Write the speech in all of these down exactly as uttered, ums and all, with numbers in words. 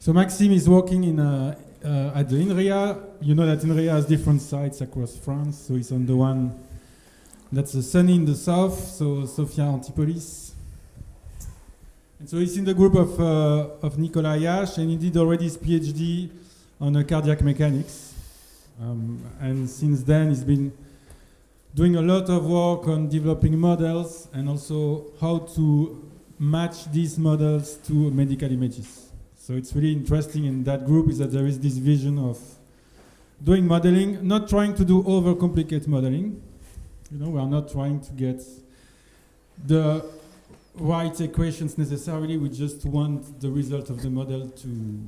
So Maxime is working in a, uh, at the INRIA. You know that INRIA has different sites across France, so he's on the one that's the sunny in the south, so Sophia Antipolis. And so he's in the group of, uh, of Nicolas Ayash, and he did already his PhD on uh, cardiac mechanics. Um, and since then, he's been doing a lot of work on developing models and also how to match these models to medical images. So it's really interesting in that group is that there is this vision of doing modeling, not trying to do overcomplicated modeling. You know, we are not trying to get the right equations necessarily. We just want the result of the model to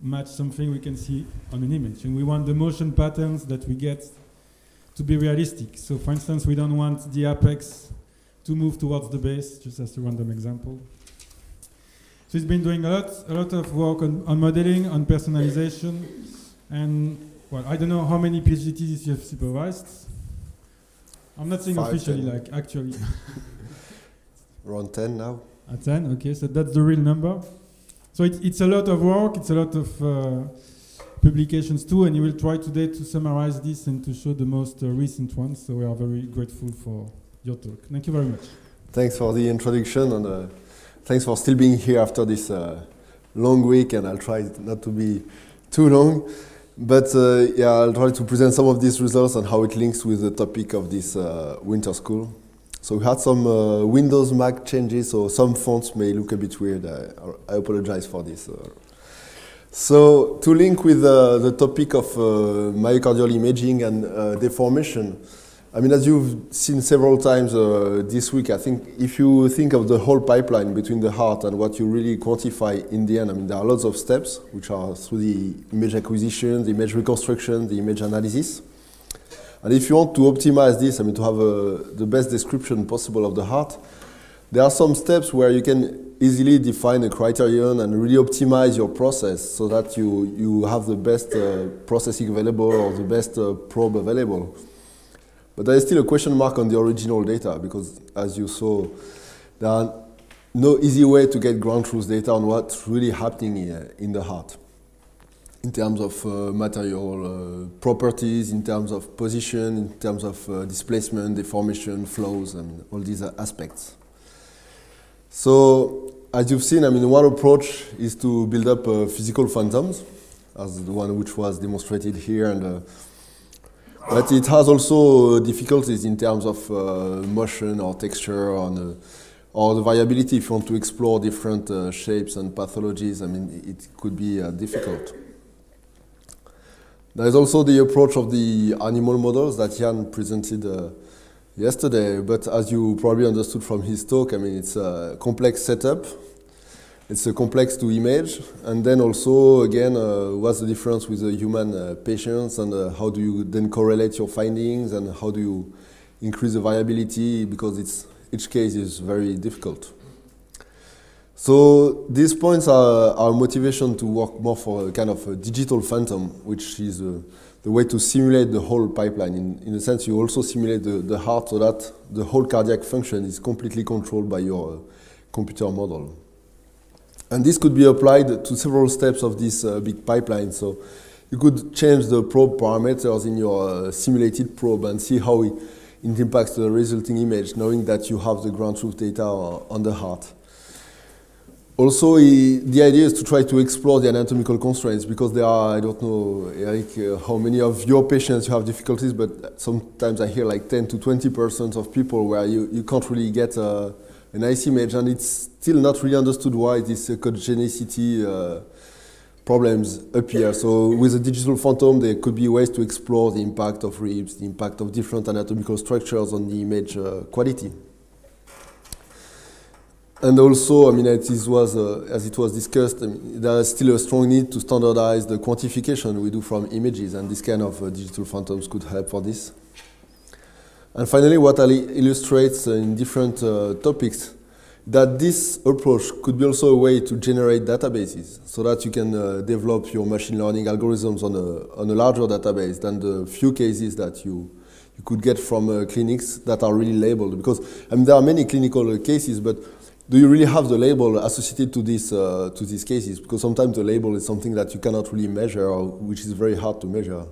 match something we can see on an image. And we want the motion patterns that we get to be realistic. So for instance, we don't want the apex to move towards the base, just as a random example. So he's been doing a lot, a lot of work on, on modeling, on personalization, and well, I don't know how many PhDs you have supervised. I'm not saying Five, officially, ten. Like actually. Around ten now. At ten, okay, so that's the real number. So it, it's a lot of work, it's a lot of uh, publications too, and you will try today to summarize this and to show the most uh, recent ones, so we are very grateful for your talk. Thank you very much. Thanks for the introduction. and. Uh, Thanks for still being here after this uh, long week, and I'll try not to be too long. But uh, yeah, I'll try to present some of these results and how it links with the topic of this uh, winter school. So we had some uh, Windows Mac changes, so some fonts may look a bit weird. I, I apologize for this. So to link with uh, the topic of uh, myocardial imaging and uh, deformation, I mean, as you've seen several times uh, this week, I think if you think of the whole pipeline between the heart and what you really quantify in the end, I mean, there are lots of steps, which are through the image acquisition, the image reconstruction, the image analysis. And if you want to optimize this, I mean, to have uh, the best description possible of the heart, there are some steps where you can easily define a criterion and really optimize your process so that you, you have the best uh, processing available or the best uh, probe available. But there is still a question mark on the original data because, as you saw, there are no easy way to get ground truth data on what's really happening in the heart in terms of uh, material uh, properties, in terms of position, in terms of uh, displacement, deformation, flows, and all these aspects. So, as you've seen, I mean, one approach is to build up uh, physical phantoms, as the one which was demonstrated here, and uh, but it has also difficulties in terms of uh, motion or texture or, uh, or the variability. If you want to explore different uh, shapes and pathologies, I mean, it could be uh, difficult. There is also the approach of the animal models that Jan presented uh, yesterday. But as you probably understood from his talk, I mean, it's a complex setup. It's a complex to image, and then also, again, uh, what's the difference with the human uh, patients, and uh, how do you then correlate your findings, and how do you increase the variability, because it's, each case is very difficult. So these points are our motivation to work more for a kind of a digital phantom, which is uh, the way to simulate the whole pipeline. In, in a sense, you also simulate the, the heart so that the whole cardiac function is completely controlled by your uh, computer model. And this could be applied to several steps of this uh, big pipeline. So you could change the probe parameters in your uh, simulated probe and see how it, it impacts the resulting image, knowing that you have the ground truth data on the heart. Also, he, the idea is to try to explore the anatomical constraints, because there are, I don't know, Eric, uh, how many of your patients you have difficulties, but sometimes I hear like ten to twenty percent of people where you, you can't really get a, a nice image, and it's still not really understood why this uh, cogenicity uh, problems appear. So with a digital phantom, there could be ways to explore the impact of ribs, the impact of different anatomical structures on the image uh, quality. And also, I mean, it is was, uh, as it was discussed, I mean, there is still a strong need to standardize the quantification we do from images, and this kind of uh, digital phantoms could help for this. And finally, what I illustrates uh, in different uh, topics, that this approach could be also a way to generate databases so that you can uh, develop your machine learning algorithms on a, on a larger database than the few cases that you, you could get from uh, clinics that are really labeled. Because I mean, there are many clinical uh, cases, but do you really have the label associated to this uh, to these cases? Because sometimes the label is something that you cannot really measure, or which is very hard to measure.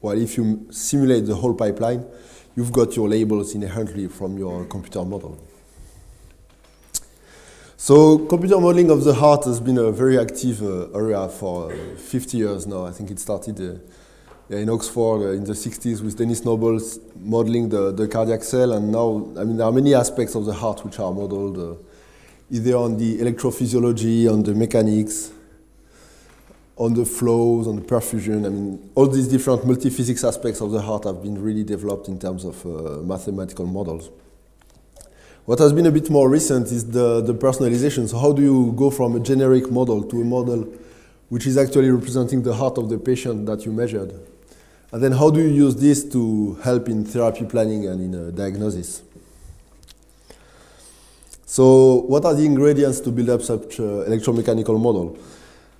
While if you simulate the whole pipeline, you've got your labels inherently from your computer model. So computer modeling of the heart has been a very active uh, area for uh, fifty years now. I think it started uh, in Oxford uh, in the sixties with Dennis Noble modeling the, the cardiac cell, and now, I mean, there are many aspects of the heart which are modeled uh, either on the electrophysiology, on the mechanics, on the flows, on the perfusion. I mean, all these different multiphysics aspects of the heart have been really developed in terms of uh, mathematical models. What has been a bit more recent is the, the personalization. So how do you go from a generic model to a model which is actually representing the heart of the patient that you measured? And then how do you use this to help in therapy planning and in diagnosis? So what are the ingredients to build up such an electromechanical model?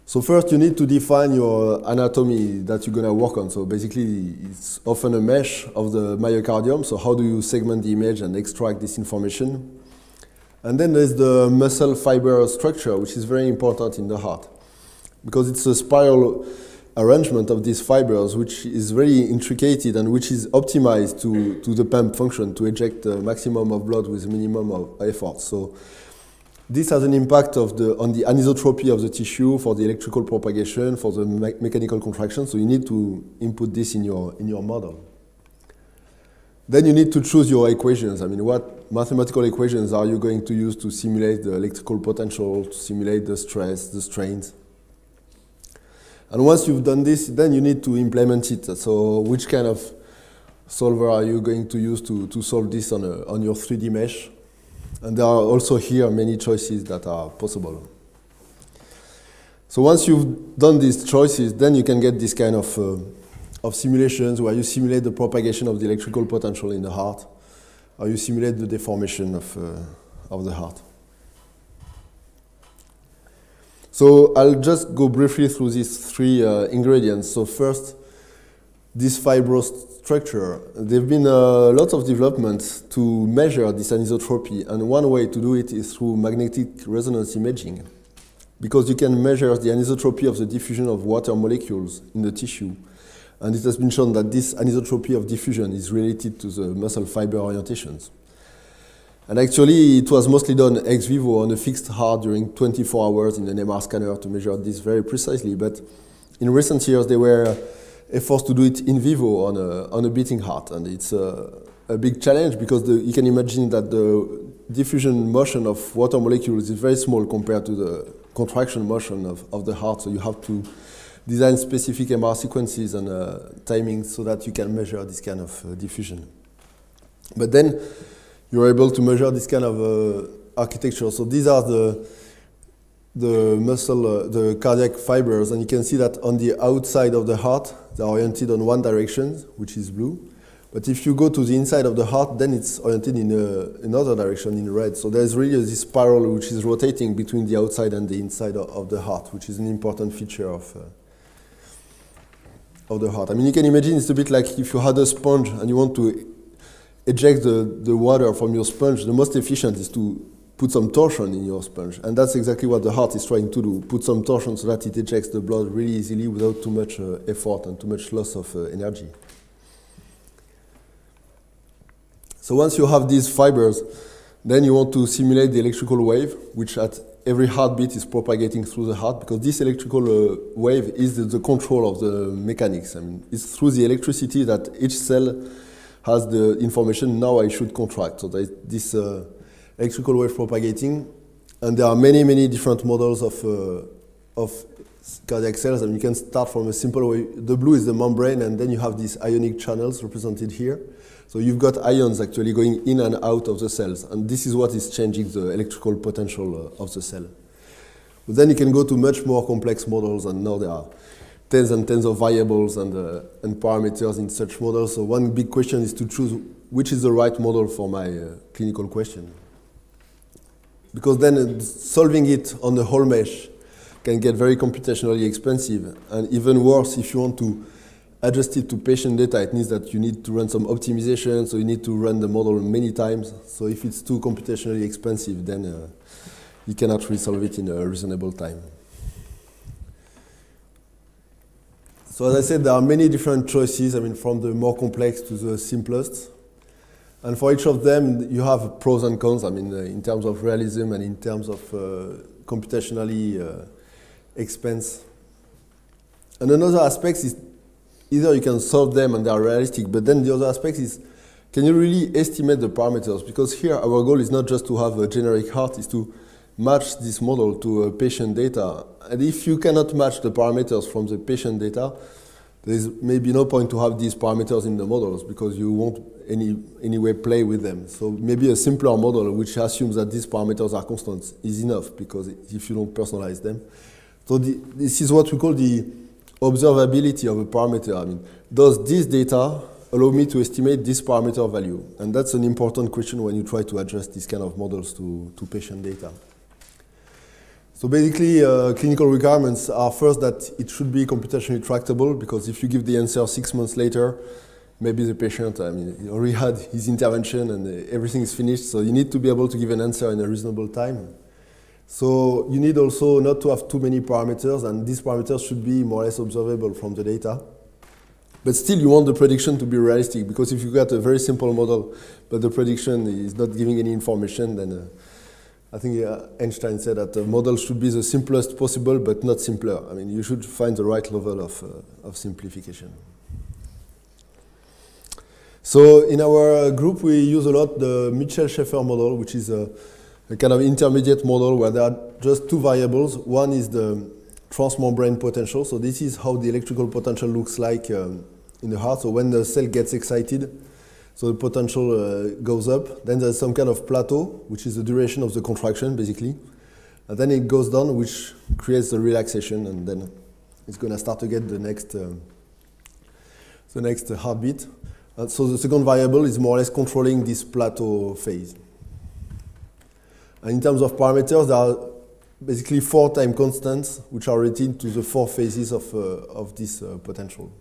So first you need to define your anatomy that you're going to work on. So basically it's often a mesh of the myocardium. So how do you segment the image and extract this information? And then there's the muscle fiber structure, which is very important in the heart, because it's a spiral arrangement of these fibers which is very intricated and which is optimized to, to the pump function, to eject the maximum of blood with minimum of effort. So this has an impact of the, on the anisotropy of the tissue, for the electrical propagation, for the me mechanical contraction. So you need to input this in your, in your model. Then you need to choose your equations. I mean, what mathematical equations are you going to use to simulate the electrical potential, to simulate the stress, the strains? And once you've done this, then you need to implement it. So which kind of solver are you going to use to, to solve this on, a, on your three D mesh? And there are also here many choices that are possible. So once you've done these choices, then you can get this kind of, uh, of simulations where you simulate the propagation of the electrical potential in the heart, or you simulate the deformation of, uh, of the heart. So I'll just go briefly through these three uh, ingredients. So first, this fibrous structure. There have been a lot of developments to measure this anisotropy, and one way to do it is through magnetic resonance imaging, because you can measure the anisotropy of the diffusion of water molecules in the tissue, and it has been shown that this anisotropy of diffusion is related to the muscle fiber orientations. And actually it was mostly done ex vivo on a fixed heart during twenty-four hours in an M R scanner to measure this very precisely, but in recent years there were efforts to do it in vivo on a, on a beating heart. And it's a, a big challenge, because the, you can imagine that the diffusion motion of water molecules is very small compared to the contraction motion of, of the heart. So you have to design specific M R sequences and uh, timings so that you can measure this kind of uh, diffusion. But then you're able to measure this kind of uh, architecture. So these are the the muscle, uh, the cardiac fibers, and you can see that on the outside of the heart, they're oriented on one direction, which is blue. But if you go to the inside of the heart, then it's oriented in uh, another direction, in red. So there's really this spiral which is rotating between the outside and the inside of, of the heart, which is an important feature of, uh, of the heart. I mean, you can imagine it's a bit like if you had a sponge and you want to eject the, the water from your sponge, the most efficient is to put some torsion in your sponge, and that's exactly what the heart is trying to do, put some torsion so that it ejects the blood really easily without too much uh, effort and too much loss of uh, energy. So once you have these fibers, then you want to simulate the electrical wave, which at every heartbeat is propagating through the heart, because this electrical uh, wave is the, the control of the mechanics. I mean, it's through the electricity that each cell has the information, now I should contract. So that this uh, electrical wave propagating, and there are many, many different models of, uh, of cardiac cells, and you can start from a simple way. The blue is the membrane, and then you have these ionic channels represented here. So you've got ions actually going in and out of the cells, and this is what is changing the electrical potential uh, of the cell. But then you can go to much more complex models, and now there are tens and tens of variables and, uh, and parameters in such models. So one big question is to choose which is the right model for my uh, clinical question, because then solving it on the whole mesh can get very computationally expensive, and even worse if you want to adjusted to patient data, it means that you need to run some optimization, so you need to run the model many times. So if it's too computationally expensive, then uh, you cannot resolve it in a reasonable time. So as I said, there are many different choices, I mean, from the more complex to the simplest. And for each of them, you have pros and cons, I mean, uh, in terms of realism and in terms of uh, computationally uh, expense. And another aspect is either you can solve them and they are realistic, but then the other aspect is, can you really estimate the parameters? Because here our goal is not just to have a generic heart, it's to match this model to uh, patient data. And if you cannot match the parameters from the patient data, there is maybe no point to have these parameters in the models because you won't any anyway play with them. So maybe a simpler model which assumes that these parameters are constant is enough, because if you don't personalize them. So the, this is what we call the observability of a parameter. I mean, does this data allow me to estimate this parameter value? And that's an important question when you try to adjust these kind of models to, to patient data. So basically, uh, clinical requirements are first that it should be computationally tractable, because if you give the answer six months later, maybe the patient, I mean, already had his intervention and everything is finished, so you need to be able to give an answer in a reasonable time. So you need also not to have too many parameters, and these parameters should be more or less observable from the data. But still, you want the prediction to be realistic, because if you got a very simple model, but the prediction is not giving any information, then uh, I think uh, Einstein said that the model should be the simplest possible, but not simpler. I mean, you should find the right level of, uh, of simplification. So in our group, we use a lot the Mitchell-Schaeffer model, which is a, a kind of intermediate model where there are just two variables. One is the transmembrane potential. So this is how the electrical potential looks like um, in the heart. So when the cell gets excited, so the potential uh, goes up. Then there's some kind of plateau, which is the duration of the contraction, basically. And then it goes down, which creates the relaxation. And then it's going to start to get the next, uh, the next uh, heartbeat. And so the second variable is more or less controlling this plateau phase. And in terms of parameters, there are basically four time constants, which are related to the four phases of, uh, of this uh, potential.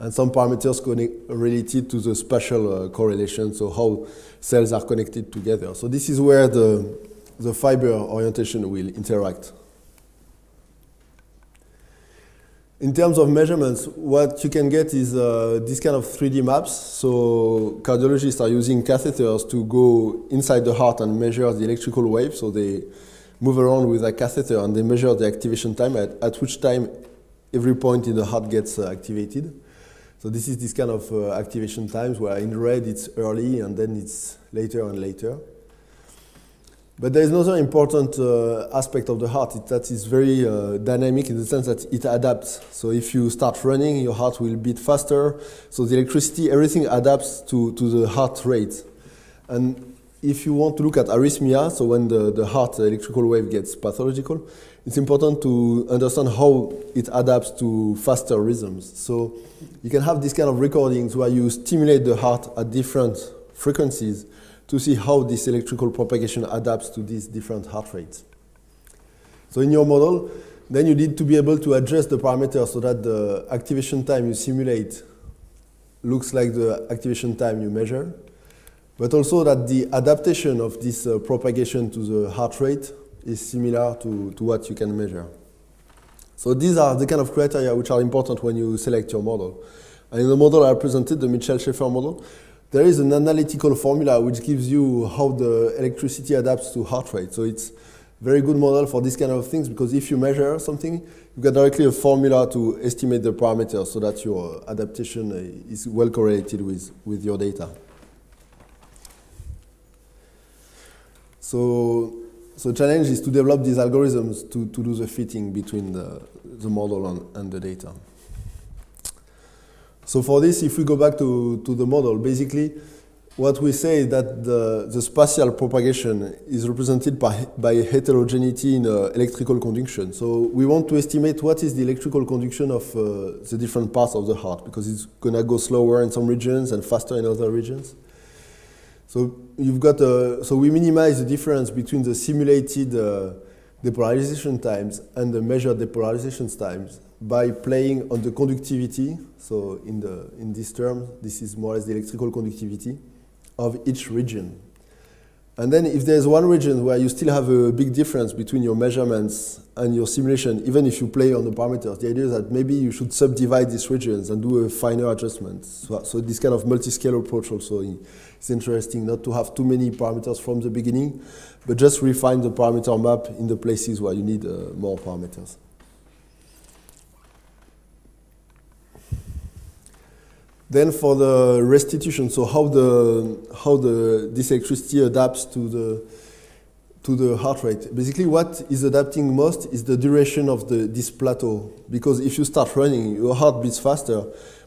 And some parameters related to the spatial uh, correlation, so how cells are connected together. So this is where the, the fiber orientation will interact. In terms of measurements, what you can get is uh, this kind of three D maps. So cardiologists are using catheters to go inside the heart and measure the electrical wave. So they move around with a catheter and they measure the activation time, at, at which time every point in the heart gets uh, activated. So this is this kind of uh, activation times where in red it's early and then it's later and later. But there is another important uh, aspect of the heart, it, that is very uh, dynamic in the sense that it adapts. So if you start running, your heart will beat faster. So the electricity, everything adapts to, to the heart rate. And if you want to look at arrhythmia, so when the, the heart electrical wave gets pathological, it's important to understand how it adapts to faster rhythms. So you can have this kind of recordings where you stimulate the heart at different frequencies to see how this electrical propagation adapts to these different heart rates. So in your model, then you need to be able to adjust the parameters so that the activation time you simulate looks like the activation time you measure, but also that the adaptation of this uh, propagation to the heart rate is similar to, to what you can measure. So these are the kind of criteria which are important when you select your model. And in the model I presented, the Mitchell-Schaeffer model, there is an analytical formula which gives you how the electricity adapts to heart rate. So it's a very good model for this kind of things, because if you measure something, you get directly a formula to estimate the parameters so that your adaptation is well correlated with, with your data. So, so the challenge is to develop these algorithms to, to do the fitting between the, the model and, and the data. So for this, if we go back to, to the model, basically what we say is that the, the spatial propagation is represented by, by heterogeneity in uh, electrical conduction. So we want to estimate what is the electrical conduction of uh, the different parts of the heart, because it's going to go slower in some regions and faster in other regions. So, you've got a, so we minimize the difference between the simulated uh, depolarization times and the measured depolarization times. by playing on the conductivity. So in, the, in this term, this is more or less the electrical conductivity of each region. And then if there's one region where you still have a big difference between your measurements and your simulation, even if you play on the parameters, the idea is that maybe you should subdivide these regions and do a finer adjustment. So, so this kind of multi-scale approach also is interesting, not to have too many parameters from the beginning, but just refine the parameter map in the places where you need uh, more parameters. Then for the restitution, so how the how the this electricity adapts to the to the heart rate. Basically, what is adapting most is the duration of the this plateau. Because if you start running, your heart beats faster.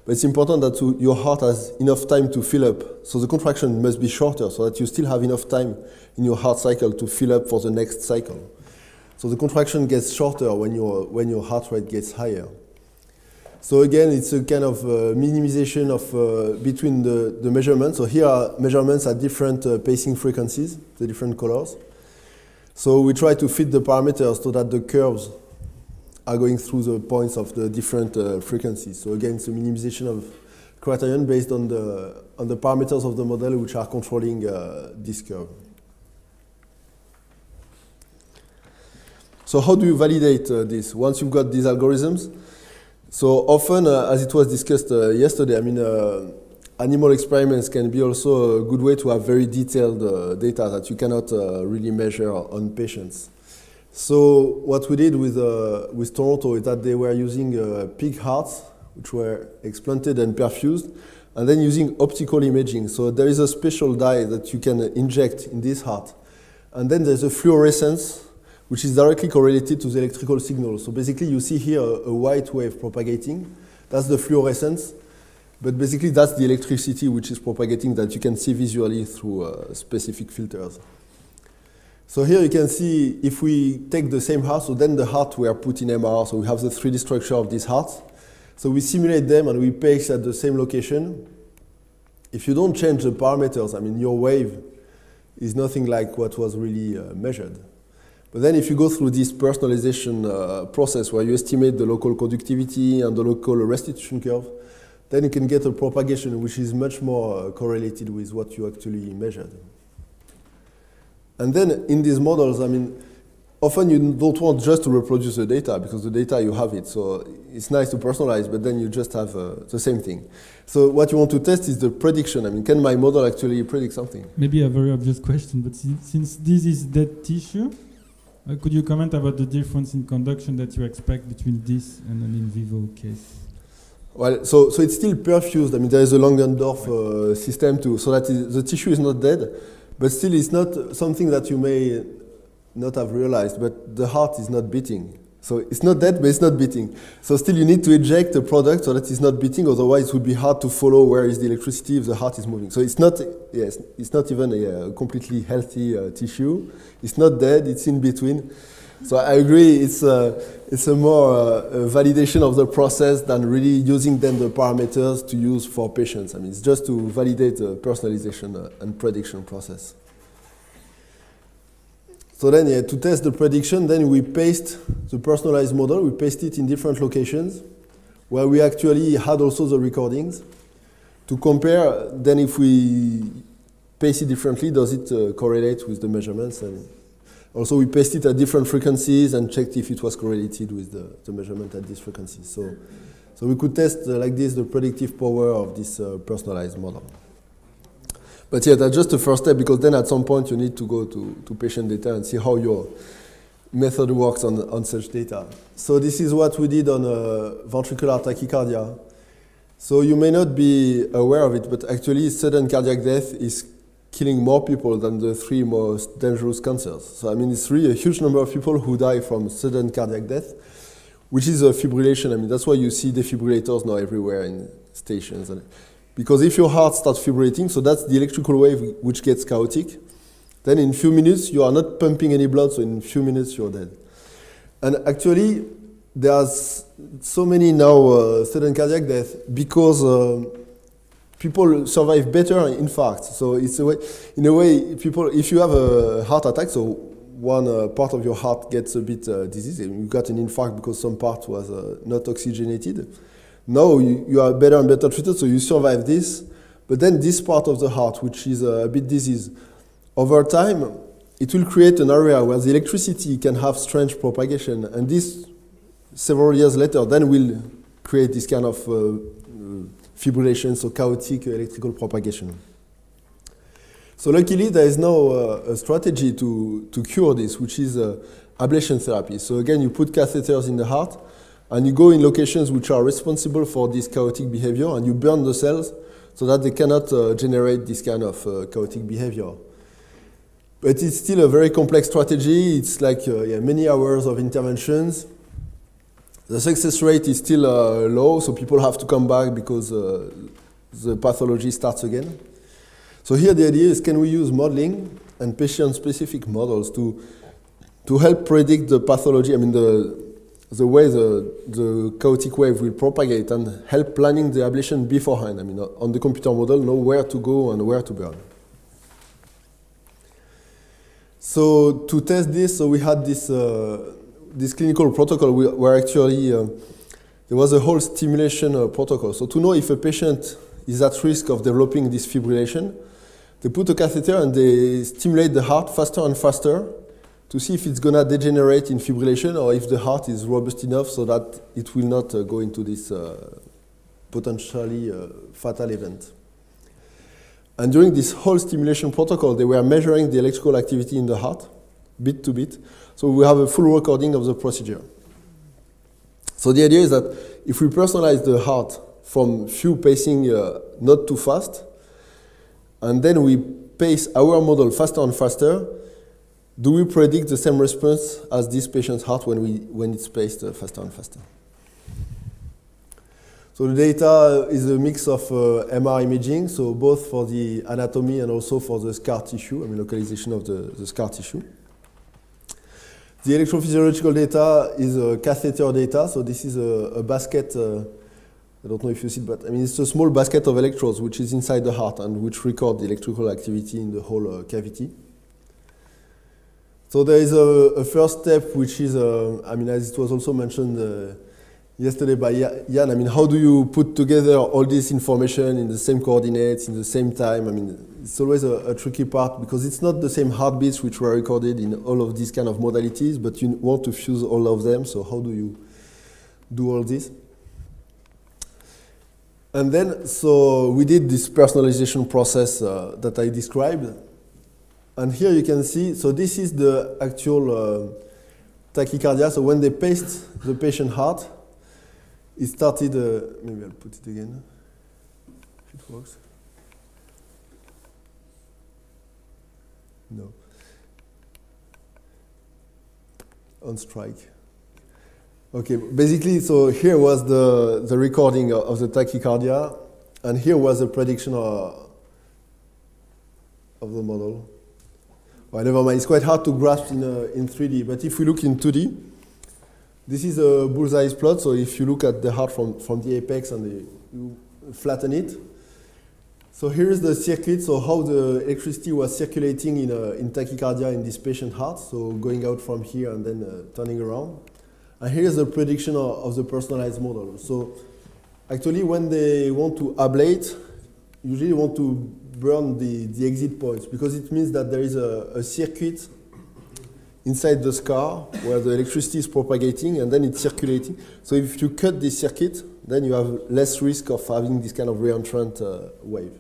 But it's important that to, your heart has enough time to fill up. So the contraction must be shorter, so that you still have enough time in your heart cycle to fill up for the next cycle. So the contraction gets shorter when your when your heart rate gets higher. So again, it's a kind of uh, minimization of, uh, between the, the measurements. So here are measurements at different uh, pacing frequencies, the different colors. So we try to fit the parameters so that the curves are going through the points of the different uh, frequencies. So again, it's a minimization of criterion based on the, on the parameters of the model which are controlling uh, this curve. So how do you validate uh, this? Once you've got these algorithms, so often, uh, as it was discussed uh, yesterday, I mean, uh, animal experiments can be also a good way to have very detailed uh, data that you cannot uh, really measure on patients. So what we did with, uh, with Toronto is that they were using uh, pig hearts, which were explanted and perfused, and then using optical imaging. So there is a special dye that you can inject in this heart. And then there's a fluorescence, which is directly correlated to the electrical signal. So basically you see here a, a white wave propagating. That's the fluorescence. But basically that's the electricity which is propagating that you can see visually through uh, specific filters. So here you can see if we take the same heart, so then the heart we are put in M R, so we have the three D structure of these hearts. So we simulate them and we pace at the same location. If you don't change the parameters, I mean your wave is nothing like what was really uh, measured. But then if you go through this personalization uh, process where you estimate the local conductivity and the local restitution curve, then you can get a propagation which is much more uh, correlated with what you actually measured. And then in these models, I mean, often you don't want just to reproduce the data because the data, you have it. So it's nice to personalize, but then you just have uh, the same thing. So what you want to test is the prediction. I mean, can my model actually predict something? Maybe a very obvious question, but since this is dead tissue, Uh, could you comment about the difference in conduction that you expect between this and an in vivo case? Well, so, so it's still perfused. I mean, there is a Langendorf uh, system too, so that is, the tissue is not dead, but still it's not something that you may not have realized, but the heart is not beating. So it's not dead, but it's not beating. So still you need to eject the product so that it's not beating, otherwise it would be hard to follow where is the electricity if the heart is moving. So it's not, yes, it's not even a, a completely healthy uh, tissue. It's not dead, it's in between. So I agree, it's a, it's a more uh, a validation of the process than really using then the parameters to use for patients. I mean, it's just to validate the personalization and prediction process. So then, yeah, to test the prediction, then we paste the personalized model. We paste it in different locations where we actually had also the recordings. To compare, then if we paste it differently, does it uh, correlate with the measurements? And also, we paste it at different frequencies and checked if it was correlated with the, the measurement at these frequencies. So, so we could test uh, like this the predictive power of this uh, personalized model. But yeah, that's just the first step, because then at some point you need to go to, to patient data and see how your method works on, on such data. So this is what we did on uh, ventricular tachycardia. So you may not be aware of it, but actually sudden cardiac death is killing more people than the three most dangerous cancers. So I mean, it's really a huge number of people who die from sudden cardiac death, which is a fibrillation. I mean, that's why you see defibrillators now everywhere in stations. And because if your heart starts fibrillating, so that's the electrical wave which gets chaotic, then in a few minutes you are not pumping any blood, so in a few minutes you're dead. And actually, there are so many now uh, sudden cardiac death because uh, people survive better infarcts. So it's a way, in a way, people, if you have a heart attack, so one uh, part of your heart gets a bit uh, diseased, and you got an infarct because some part was uh, not oxygenated. Now you, you are better and better treated, so you survive this. But then this part of the heart, which is uh, a bit diseased, over time, it will create an area where the electricity can have strange propagation. And this, several years later, then will create this kind of uh, fibrillation, so chaotic electrical propagation. So luckily, there is now uh, a strategy to, to cure this, which is uh, ablation therapy. So again, you put catheters in the heart, and you go in locations which are responsible for this chaotic behavior, and you burn the cells so that they cannot uh, generate this kind of uh, chaotic behavior. But it's still a very complex strategy. It's like uh, yeah, many hours of interventions. The success rate is still uh, low, so people have to come back because uh, the pathology starts again. So here the idea is, can we use modeling and patient-specific models to, to help predict the pathology, I mean the, the way the, the chaotic wave will propagate, and help planning the ablation beforehand, I mean on the computer model, know where to go and where to burn. So to test this, so we had this, uh, this clinical protocol where actually uh, there was a whole stimulation uh, protocol. So to know if a patient is at risk of developing this fibrillation, they put a catheter and they stimulate the heart faster and faster to see if it's going to degenerate in fibrillation or if the heart is robust enough so that it will not uh, go into this uh, potentially uh, fatal event. And during this whole stimulation protocol, they were measuring the electrical activity in the heart, bit to bit. So we have a full recording of the procedure. So the idea is that if we personalize the heart from few pacing uh, not too fast, and then we pace our model faster and faster, do we predict the same response as this patient's heart when, we, when it's paced uh, faster and faster? So the data is a mix of uh, M R imaging, so both for the anatomy and also for the scar tissue, I mean localization of the, the scar tissue. The electrophysiological data is uh, catheter data, so this is a, a basket, uh, I don't know if you see it, but I mean it's a small basket of electrodes which is inside the heart and which record the electrical activity in the whole uh, cavity. So there is a, a first step which is, uh, I mean as it was also mentioned uh, yesterday by Jan, I mean how do you put together all this information in the same coordinates, in the same time? I mean it's always a, a tricky part because it's not the same heartbeats which were recorded in all of these kind of modalities, but you want to fuse all of them, so how do you do all this? And then, so we did this personalization process uh, that I described. And here you can see, so this is the actual uh, tachycardia. So when they paced the patient's heart, it started, uh, maybe I'll put it again, if it works. No. On strike. Okay, basically, so here was the, the recording of the tachycardia, and here was the prediction of, of the model. Well, never mind, it's quite hard to grasp in, uh, in three D, but if we look in two D, this is a bullseye plot, so if you look at the heart from, from the apex and the, you flatten it. So here is the circuit, so how the electricity was circulating in, uh, in tachycardia in this patient heart, so going out from here and then uh, turning around. And here's the prediction of, of the personalized model. So actually when they want to ablate, usually want to burn the, the exit points because it means that there is a, a circuit inside the scar where the electricity is propagating and then it's circulating. So if you cut this circuit, then you have less risk of having this kind of reentrant uh, wave.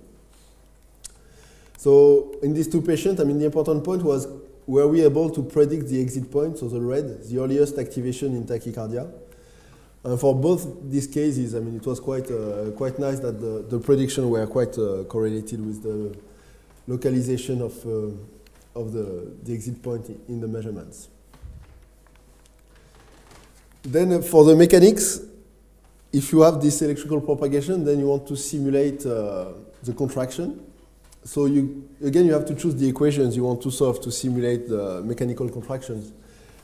So in these two patients, I mean the important point was, were we able to predict the exit point, so the red, the earliest activation in tachycardia? And for both these cases, I mean, it was quite, uh, quite nice that the, the predictions were quite uh, correlated with the localization of, uh, of the, the exit point in the measurements. Then for the mechanics, if you have this electrical propagation, then you want to simulate uh, the contraction. So you, again, you have to choose the equations you want to solve to simulate the mechanical contractions.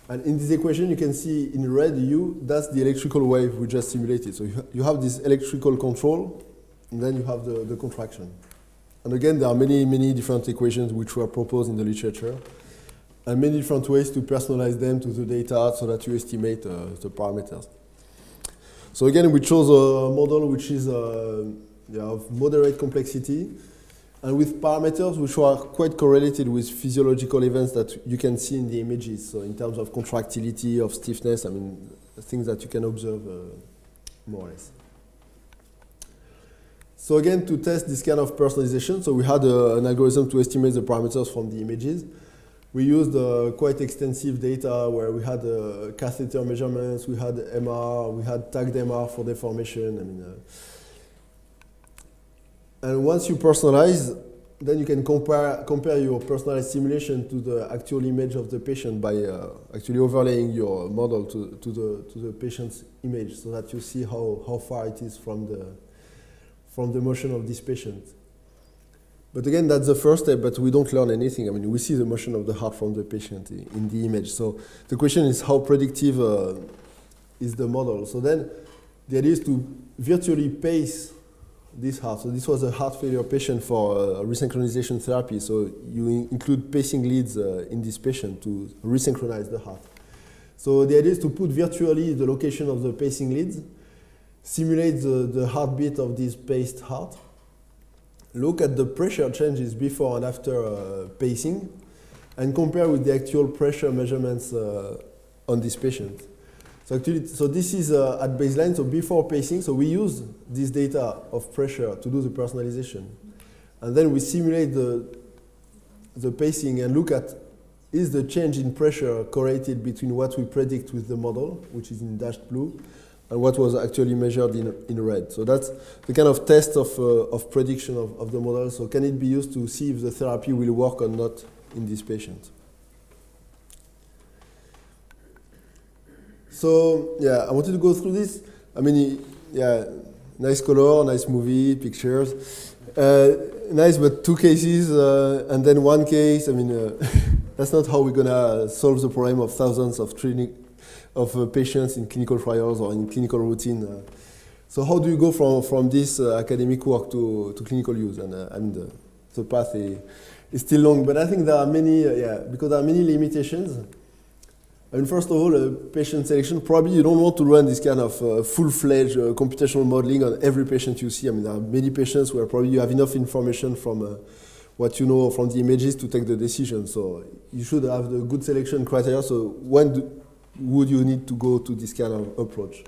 And in this equation, you can see in red U, that's the electrical wave we just simulated. So you, you have this electrical control, and then you have the, the contraction. And again, there are many, many different equations which were proposed in the literature. and many different ways to personalize them to the data so that you estimate uh, the parameters. So again, we chose a model which is uh, yeah, of moderate complexity and with parameters which are quite correlated with physiological events that you can see in the images. So in terms of contractility, of stiffness, I mean, things that you can observe uh, more or less. So again, to test this kind of personalization, so we had uh, an algorithm to estimate the parameters from the images. We used uh, quite extensive data where we had uh, catheter measurements, we had M R, we had tagged M R for deformation. I mean, uh, and once you personalize, then you can compare, compare your personalized simulation to the actual image of the patient by uh, actually overlaying your model to, to, the, to the patient's image so that you see how, how far it is from the from the motion of this patient. But again, that's the first step, but we don't learn anything. I mean, we see the motion of the heart from the patient in the image. So the question is how predictive uh, is the model? So then the idea is to virtually pace this heart. So this was a heart failure patient for uh, resynchronization therapy. So you in include pacing leads uh, in this patient to resynchronize the heart. So the idea is to put virtually the location of the pacing leads, simulate the, the heartbeat of this paced heart, look at the pressure changes before and after uh, pacing, and compare with the actual pressure measurements uh, on this patient. So actually, so this is uh, at baseline, so before pacing, so we use this data of pressure to do the personalization. And then we simulate the, the pacing and look at, is the change in pressure correlated between what we predict with the model, which is in dashed blue, and what was actually measured in, in red. So that's the kind of test of, uh, of prediction of, of the model. So can it be used to see if the therapy will work or not in this patient? So yeah, I wanted to go through this. I mean, yeah, nice color, nice movie, pictures. Uh, nice, but two cases uh, and then one case. I mean, uh, that's not how we're gonna solve the problem of thousands of training of uh, patients in clinical trials or in clinical routine. Uh, so how do you go from, from this uh, academic work to, to clinical use? And, uh, and uh, the path is, is still long, but I think there are many, uh, yeah, because there are many limitations. And first of all, uh, patient selection, probably you don't want to run this kind of uh, full-fledged uh, computational modeling on every patient you see. I mean, there are many patients where probably you have enough information from uh, what you know from the images to take the decision. So you should have the good selection criteria. So when do would you need to go to this kind of approach?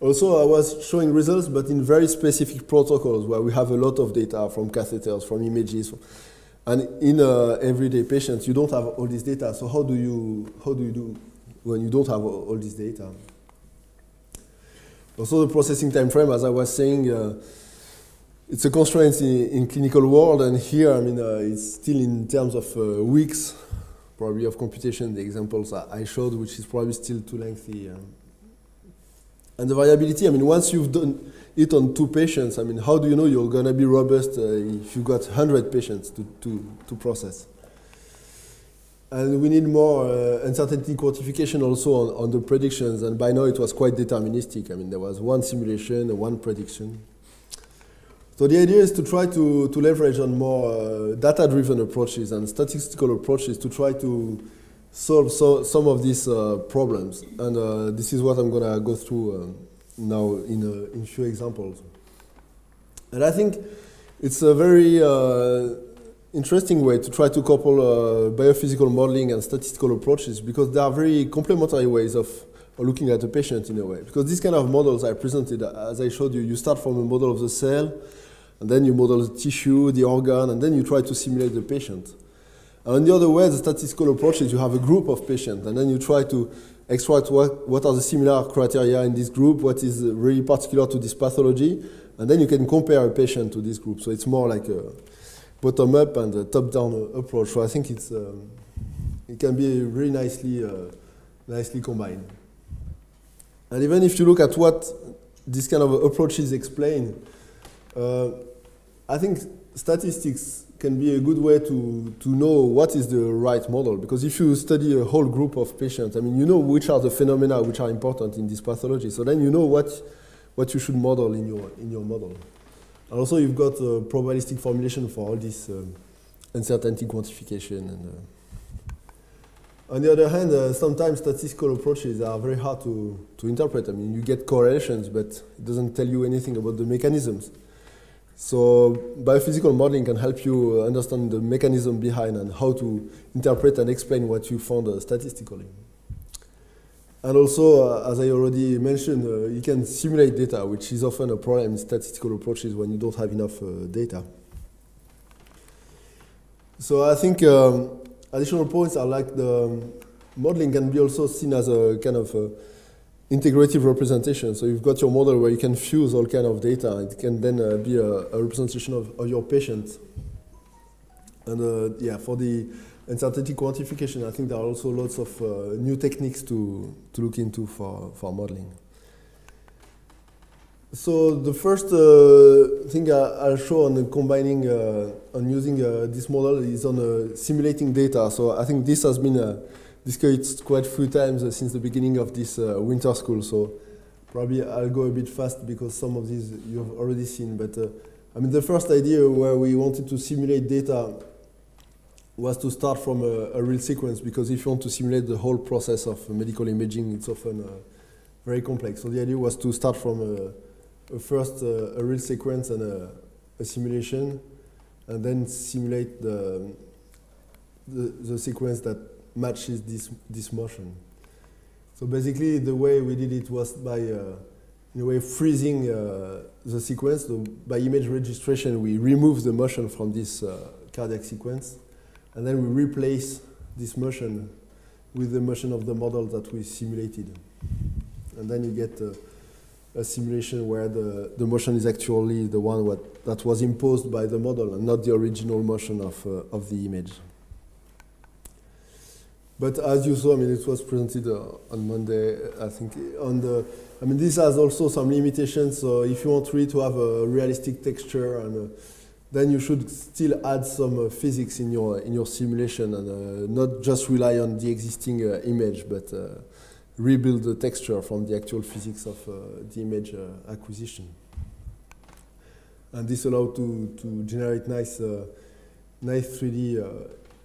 Also, I was showing results, but in very specific protocols where we have a lot of data from catheters, from images, and in uh, everyday patients, you don't have all this data. So how do you how do you do when you don't have all this data? Also, the processing time frame, as I was saying, uh, it's a constraint in, in clinical world, and here, I mean, uh, it's still in terms of uh, weeks. Probably of computation, the examples I showed, which is probably still too lengthy. Um, and the variability, I mean, once you've done it on two patients, I mean, how do you know you're going to be robust uh, if you've got one hundred patients to, to, to process? And we need more uh, uncertainty quantification also on, on the predictions, and by now it was quite deterministic. I mean, there was one simulation and one prediction. So the idea is to try to, to leverage on more uh, data-driven approaches and statistical approaches to try to solve so, some of these uh, problems. And uh, this is what I'm going to go through uh, now in a in few examples. And I think it's a very uh, interesting way to try to couple uh, biophysical modeling and statistical approaches, because they are very complementary ways of looking at a patient in a way. Because these kind of models I presented, as I showed you, you start from a model of the cell, and then you model the tissue, the organ, and then you try to simulate the patient. And on the other way, the statistical approach is you have a group of patients, and then you try to extract what, what are the similar criteria in this group, what is really particular to this pathology, and then you can compare a patient to this group. So it's more like a bottom-up and a top-down approach. So I think it's, um, it can be really nicely, uh, nicely combined. And even if you look at what this kind of approaches explain, Uh, I think statistics can be a good way to, to know what is the right model, because if you study a whole group of patients, I mean, you know which are the phenomena which are important in this pathology, so then you know what, what you should model in your, in your model. And also you've got a probabilistic formulation for all this um, uncertainty quantification and uh, On the other hand, uh, sometimes statistical approaches are very hard to, to interpret. I mean, you get correlations, but it doesn't tell you anything about the mechanisms. So biophysical modeling can help you understand the mechanism behind and how to interpret and explain what you found uh, statistically. And also, uh, as I already mentioned, uh, you can simulate data, which is often a problem in statistical approaches when you don't have enough uh, data. So I think um, additional points are like the um, modeling can be also seen as a kind of uh, integrative representation. So you've got your model where you can fuse all kind of data. It can then uh, be a, a representation of, of your patient. And uh, yeah, for the uncertainty quantification, I think there are also lots of uh, new techniques to, to look into for, for modeling. So the first uh, thing I, I'll show on the combining, uh, on using uh, this model is on uh, simulating data. So I think this has been uh, discussed quite a few times uh, since the beginning of this uh, winter school. So probably I'll go a bit fast because some of these you've already seen. But uh, I mean, the first idea where we wanted to simulate data was to start from a, a real sequence, because if you want to simulate the whole process of medical imaging, it's often uh, very complex. So the idea was to start from a A first uh, a real sequence and a, a simulation, and then simulate the, the, the sequence that matches this, this motion. So basically the way we did it was by, uh, in a way, freezing uh, the sequence. So by image registration, we remove the motion from this uh, cardiac sequence, and then we replace this motion with the motion of the model that we simulated. And then you get uh, a simulation where the, the motion is actually the one what, that was imposed by the model and not the original motion of, uh, of the image. But as you saw, I mean, it was presented uh, on Monday, I think. On the, I mean, this has also some limitations. So if you want really to have a realistic texture, and uh, then you should still add some uh, physics in your in your simulation, and uh, not just rely on the existing uh, image, but. Uh, rebuild the texture from the actual physics of uh, the image uh, acquisition. And this allowed to, to generate nice, uh, nice three D uh,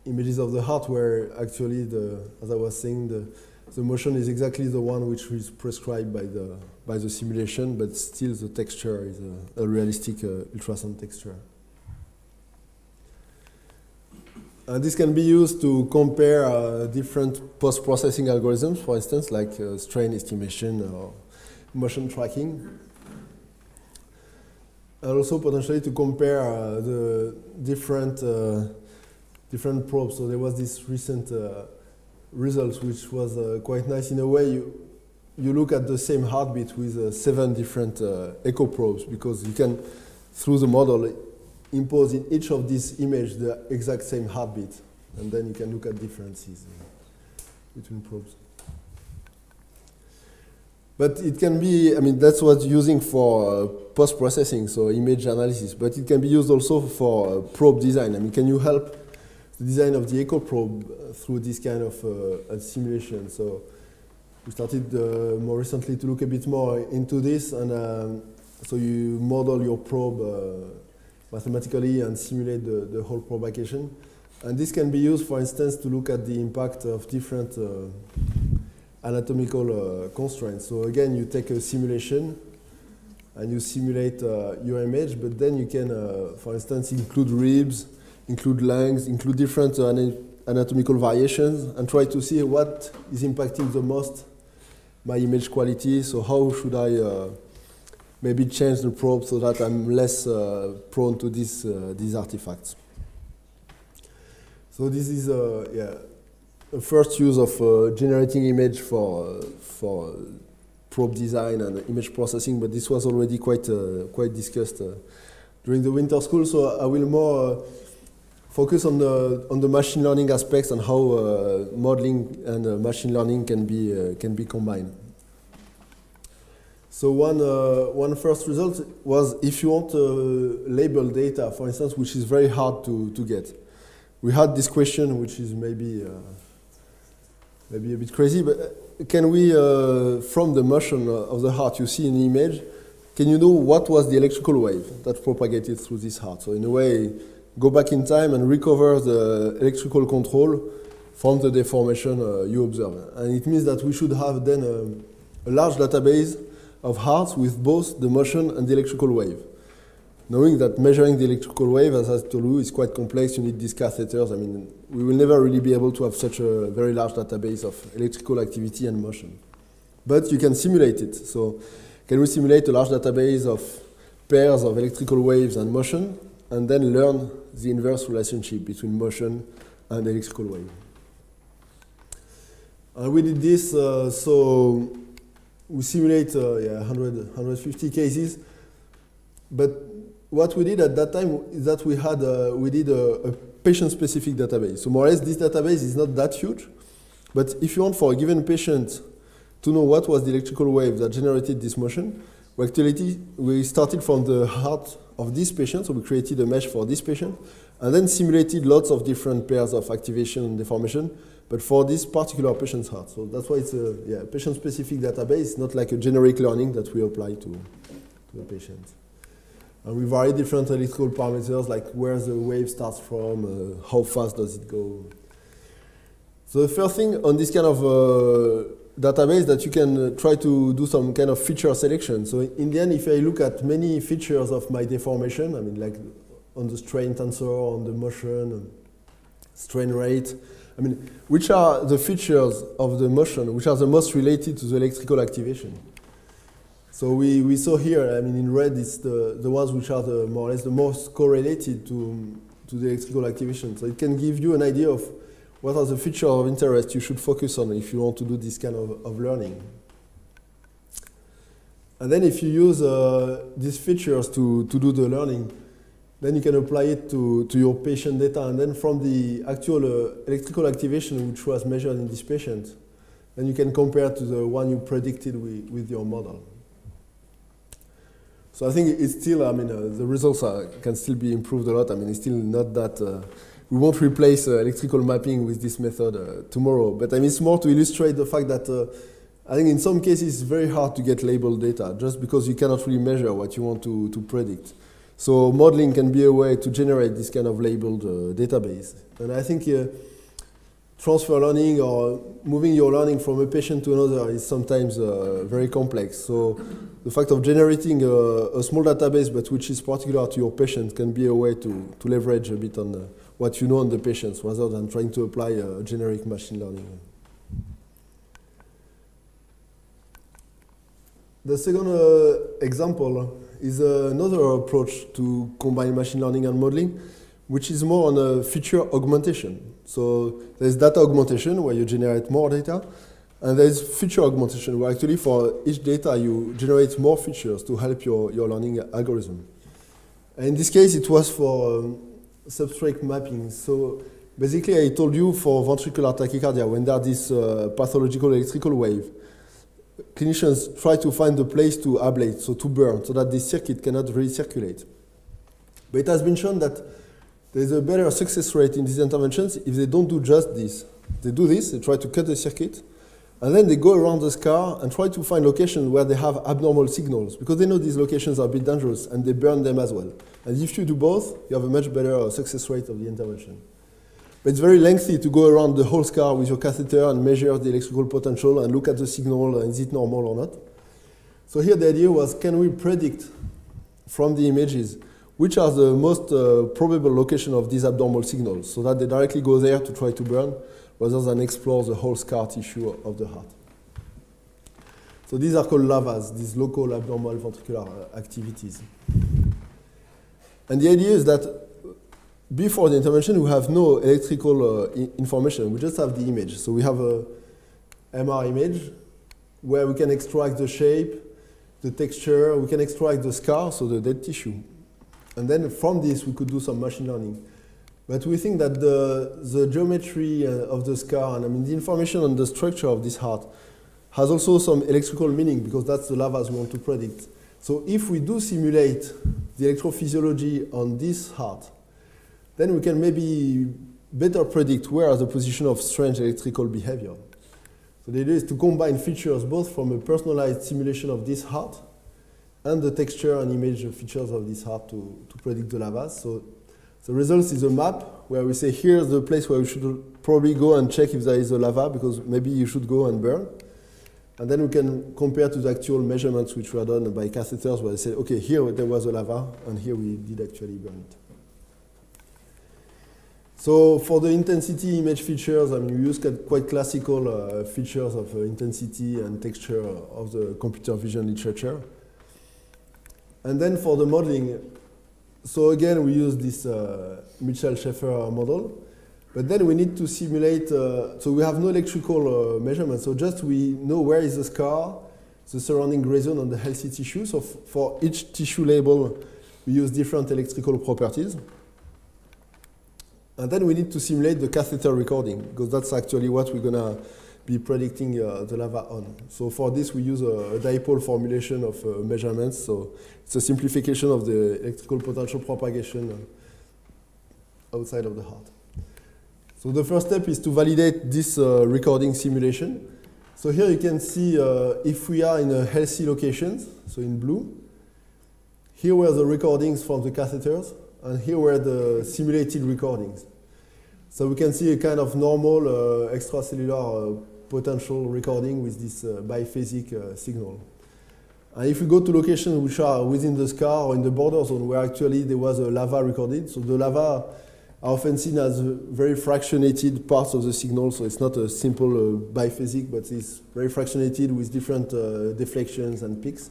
images of the heart, where actually, the, as I was saying, the, the motion is exactly the one which is prescribed by the, by the simulation, but still the texture is a, a realistic uh, ultrasound texture. And this can be used to compare uh, different post-processing algorithms, for instance, like uh, strain estimation or motion tracking. And also potentially to compare uh, the different, uh, different probes. So there was this recent uh, results which was uh, quite nice in a way. You, you look at the same heartbeat with uh, seven different uh, echo probes, because you can, through the model, impose in each of these images the exact same heartbeat, and then you can look at differences between probes. But it can be, I mean, that's what's using for uh, post-processing, so image analysis, but it can be used also for uh, probe design. I mean, can you help the design of the echo probe through this kind of uh, simulation? So we started uh, more recently to look a bit more into this, and um, so you model your probe uh, mathematically and simulate the, the whole propagation. And this can be used, for instance, to look at the impact of different uh, anatomical uh, constraints. So again, you take a simulation and you simulate uh, your image, but then you can, uh, for instance, include ribs, include lungs, include different uh, anatomical variations, and try to see what is impacting the most my image quality. So how should I uh, maybe change the probe so that I'm less uh, prone to this, uh, these artifacts. So this is uh, yeah, a first use of uh, generating image for, uh, for probe design and image processing, but this was already quite, uh, quite discussed uh, during the winter school, so I will more uh, focus on the, on the machine learning aspects and how uh, modeling and uh, machine learning can be, uh, can be combined. So one, uh, one first result was if you want to label data, for instance, which is very hard to, to get. We had this question, which is maybe, uh, maybe a bit crazy, but can we, uh, from the motion of the heart, you see an image, can you know what was the electrical wave that propagated through this heart? So in a way, go back in time and recover the electrical control from the deformation uh, you observe. And it means that we should have then a, a large database of hearts with both the motion and the electrical wave. Knowing that measuring the electrical wave, as I told you, is quite complex, you need these catheters. I mean, we will never really be able to have such a very large database of electrical activity and motion. But you can simulate it. So can we simulate a large database of pairs of electrical waves and motion, and then learn the inverse relationship between motion and electrical wave? And we did this, uh, so we simulate uh, yeah, one hundred, one hundred fifty cases, but what we did at that time is that we had a, we did a, a patient-specific database. So more or less, this database is not that huge, but if you want for a given patient to know what was the electrical wave that generated this motion, we actually we started from the heart of this patient, so we created a mesh for this patient, and then simulated lots of different pairs of activation and deformation, but for this particular patient's heart. So that's why it's a yeah, patient-specific database, not like a generic learning that we apply to, to the patient. And we vary different electrical parameters, like where the wave starts from, uh, how fast does it go. So the first thing on this kind of uh, database that you can uh, try to do some kind of feature selection. So in the end, if I look at many features of my deformation, I mean like on the strain tensor, on the motion, strain rate, I mean, which are the features of the motion, which are the most related to the electrical activation? So we, we saw here, I mean, in red, it's the, the ones which are the, more or less the most correlated to, to the electrical activation. So it can give you an idea of what are the features of interest you should focus on if you want to do this kind of, of learning. And then if you use uh, these features to, to do the learning, then you can apply it to, to your patient data. And then from the actual uh, electrical activation which was measured in this patient, then you can compare to the one you predicted with, with your model. So I think it's still, I mean, uh, the results are, can still be improved a lot. I mean, it's still not that, uh, we won't replace uh, electrical mapping with this method uh, tomorrow. But I mean, it's more to illustrate the fact that uh, I think in some cases it's very hard to get labeled data just because you cannot really measure what you want to, to predict. So modeling can be a way to generate this kind of labeled uh, database. And I think uh, transfer learning or moving your learning from a patient to another is sometimes uh, very complex. So the fact of generating a, a small database but which is particular to your patient can be a way to, to leverage a bit on the, what you know on the patients rather than trying to apply a generic machine learning. The second uh, example is uh, another approach to combine machine learning and modeling, which is more on a feature augmentation. So there's data augmentation where you generate more data, and there's feature augmentation where actually for each data you generate more features to help your, your learning algorithm. And in this case it was for um, substrate mapping. So basically I told you for ventricular tachycardia when there are this uh, pathological electrical wave, clinicians try to find the place to ablate, so to burn, so that this circuit cannot recirculate. But it has been shown that there's a better success rate in these interventions if they don't do just this. They do this, they try to cut the circuit, and then they go around the scar and try to find locations where they have abnormal signals, because they know these locations are a bit dangerous and they burn them as well. And if you do both, you have a much better success rate of the intervention. But it's very lengthy to go around the whole scar with your catheter and measure the electrical potential and look at the signal, and is it normal or not. So here the idea was, can we predict from the images which are the most uh, probable location of these abnormal signals, so that they directly go there to try to burn, rather than explore the whole scar tissue of the heart. So these are called LAVAs, these local abnormal ventricular activities. And the idea is that before the intervention, we have no electrical uh, information, we just have the image. So we have a M R image where we can extract the shape, the texture, we can extract the scar, so the dead tissue. And then from this, we could do some machine learning. But we think that the, the geometry of the scar, and I mean the information on the structure of this heart, has also some electrical meaning, because that's the LAVAs we want to predict. So if we do simulate the electrophysiology on this heart, then we can maybe better predict where are the position of strange electrical behavior. So the idea is to combine features both from a personalized simulation of this heart and the texture and image features of this heart to, to predict the LAVAs. So the result is a map where we say here's the place where you should probably go and check if there is a lava, because maybe you should go and burn. And then we can compare to the actual measurements which were done by catheters, where they say, okay, here there was a lava, and here we did actually burn it. So for the intensity image features, I mean, you use quite classical uh, features of uh, intensity and texture of the computer vision literature. And then for the modeling, so again, we use this uh, Mitchell-Schaeffer model. But then we need to simulate, uh, so we have no electrical uh, measurement, so just we know where is the scar, the surrounding gray zone on the healthy tissue. So for each tissue label, we use different electrical properties. And then we need to simulate the catheter recording, because that's actually what we're going to be predicting uh, the lava on. So for this, we use a, a dipole formulation of uh, measurements, so it's a simplification of the electrical potential propagation outside of the heart. So the first step is to validate this uh, recording simulation. So here you can see uh, if we are in a healthy locations, so in blue, here were the recordings from the catheters, and here were the simulated recordings. So we can see a kind of normal uh, extracellular uh, potential recording with this uh, biphasic uh, signal. And if we go to locations which are within the scar or in the border zone where actually there was a lava recorded, so the lava are often seen as very fractionated parts of the signal, so it's not a simple uh, biphasic, but it's very fractionated with different uh, deflections and peaks.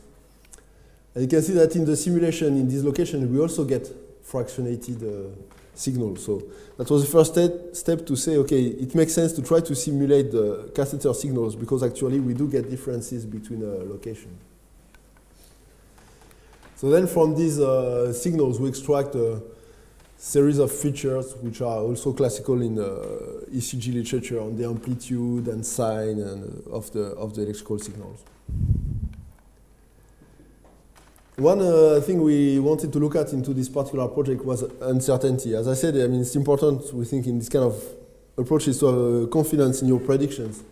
And you can see that in the simulation in this location, we also get fractionated uh, signals. So that was the first step, step to say, okay, it makes sense to try to simulate the catheter signals, because actually we do get differences between uh, locations. So then from these uh, signals, we extract uh, series of features which are also classical in the E C G literature on the amplitude and sign and of the of the electrical signals. One uh, thing we wanted to look at into this particular project was uncertainty. As I said, I mean, it's important, we think, in this kind of approach is to have confidence in your predictions.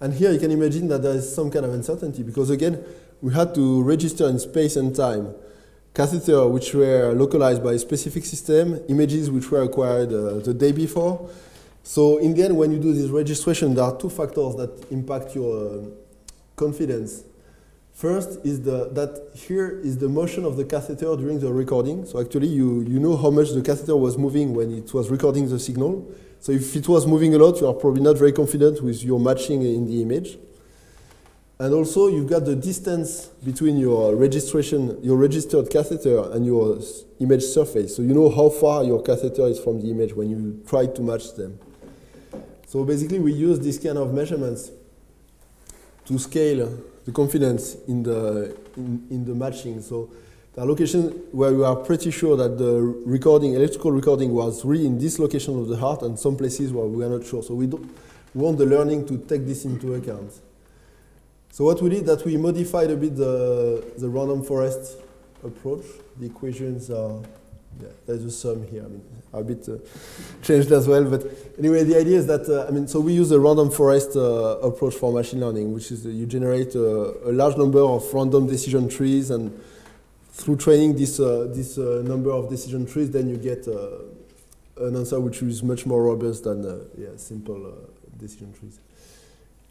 And here you can imagine that there is some kind of uncertainty, because again, we had to register in space and time catheters which were localized by a specific system, images which were acquired uh, the day before. So in the end, when you do this registration, there are two factors that impact your uh, confidence. First is the, that here is the motion of the catheter during the recording. So actually, you, you know how much the catheter was moving when it was recording the signal. So if it was moving a lot, you are probably not very confident with your matching in the image. And also, you've got the distance between your registration, your registered catheter and your image surface. So you know how far your catheter is from the image when you try to match them. So basically, we use this kind of measurements to scale the confidence in the, in, in the matching. So there are locations where we are pretty sure that the recording, electrical recording was really in this location of the heart, and some places where we are not sure. So we, don't, we want the learning to take this into account. So what we did that we modified a bit the, the random forest approach. The equations are, yeah, there's a sum here. I mean, a bit uh, changed as well. But anyway, the idea is that, uh, I mean, so we use a random forest uh, approach for machine learning, which is uh, you generate uh, a large number of random decision trees. And through training this, uh, this uh, number of decision trees, then you get uh, an answer which is much more robust than uh, yeah, simple uh, decision trees.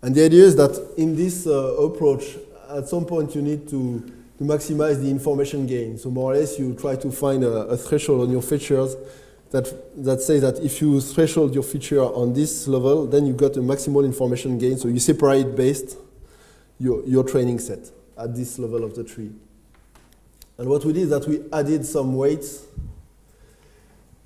And the idea is that in this uh, approach, at some point you need to, to maximize the information gain. So more or less you try to find a, a threshold on your features that, that says that if you threshold your feature on this level, then you got a maximal information gain. So you separate based your, your training set at this level of the tree. And what we did is that we added some weights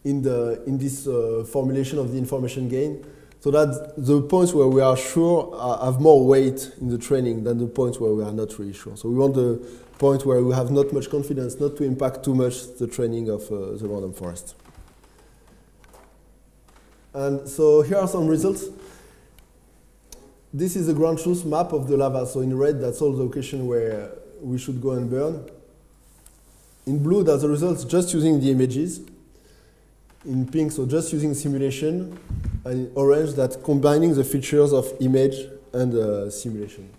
in, the, in this uh, formulation of the information gain, so that the points where we are sure uh, have more weight in the training than the points where we are not really sure. So we want the point where we have not much confidence not to impact too much the training of uh, the random forest. And so here are some results. This is a ground truth map of the lava. So in red, that's all the location where we should go and burn. In blue, that's the results just using the images. In pink, so just using simulation, and in orange, that combining the features of image and uh, simulation.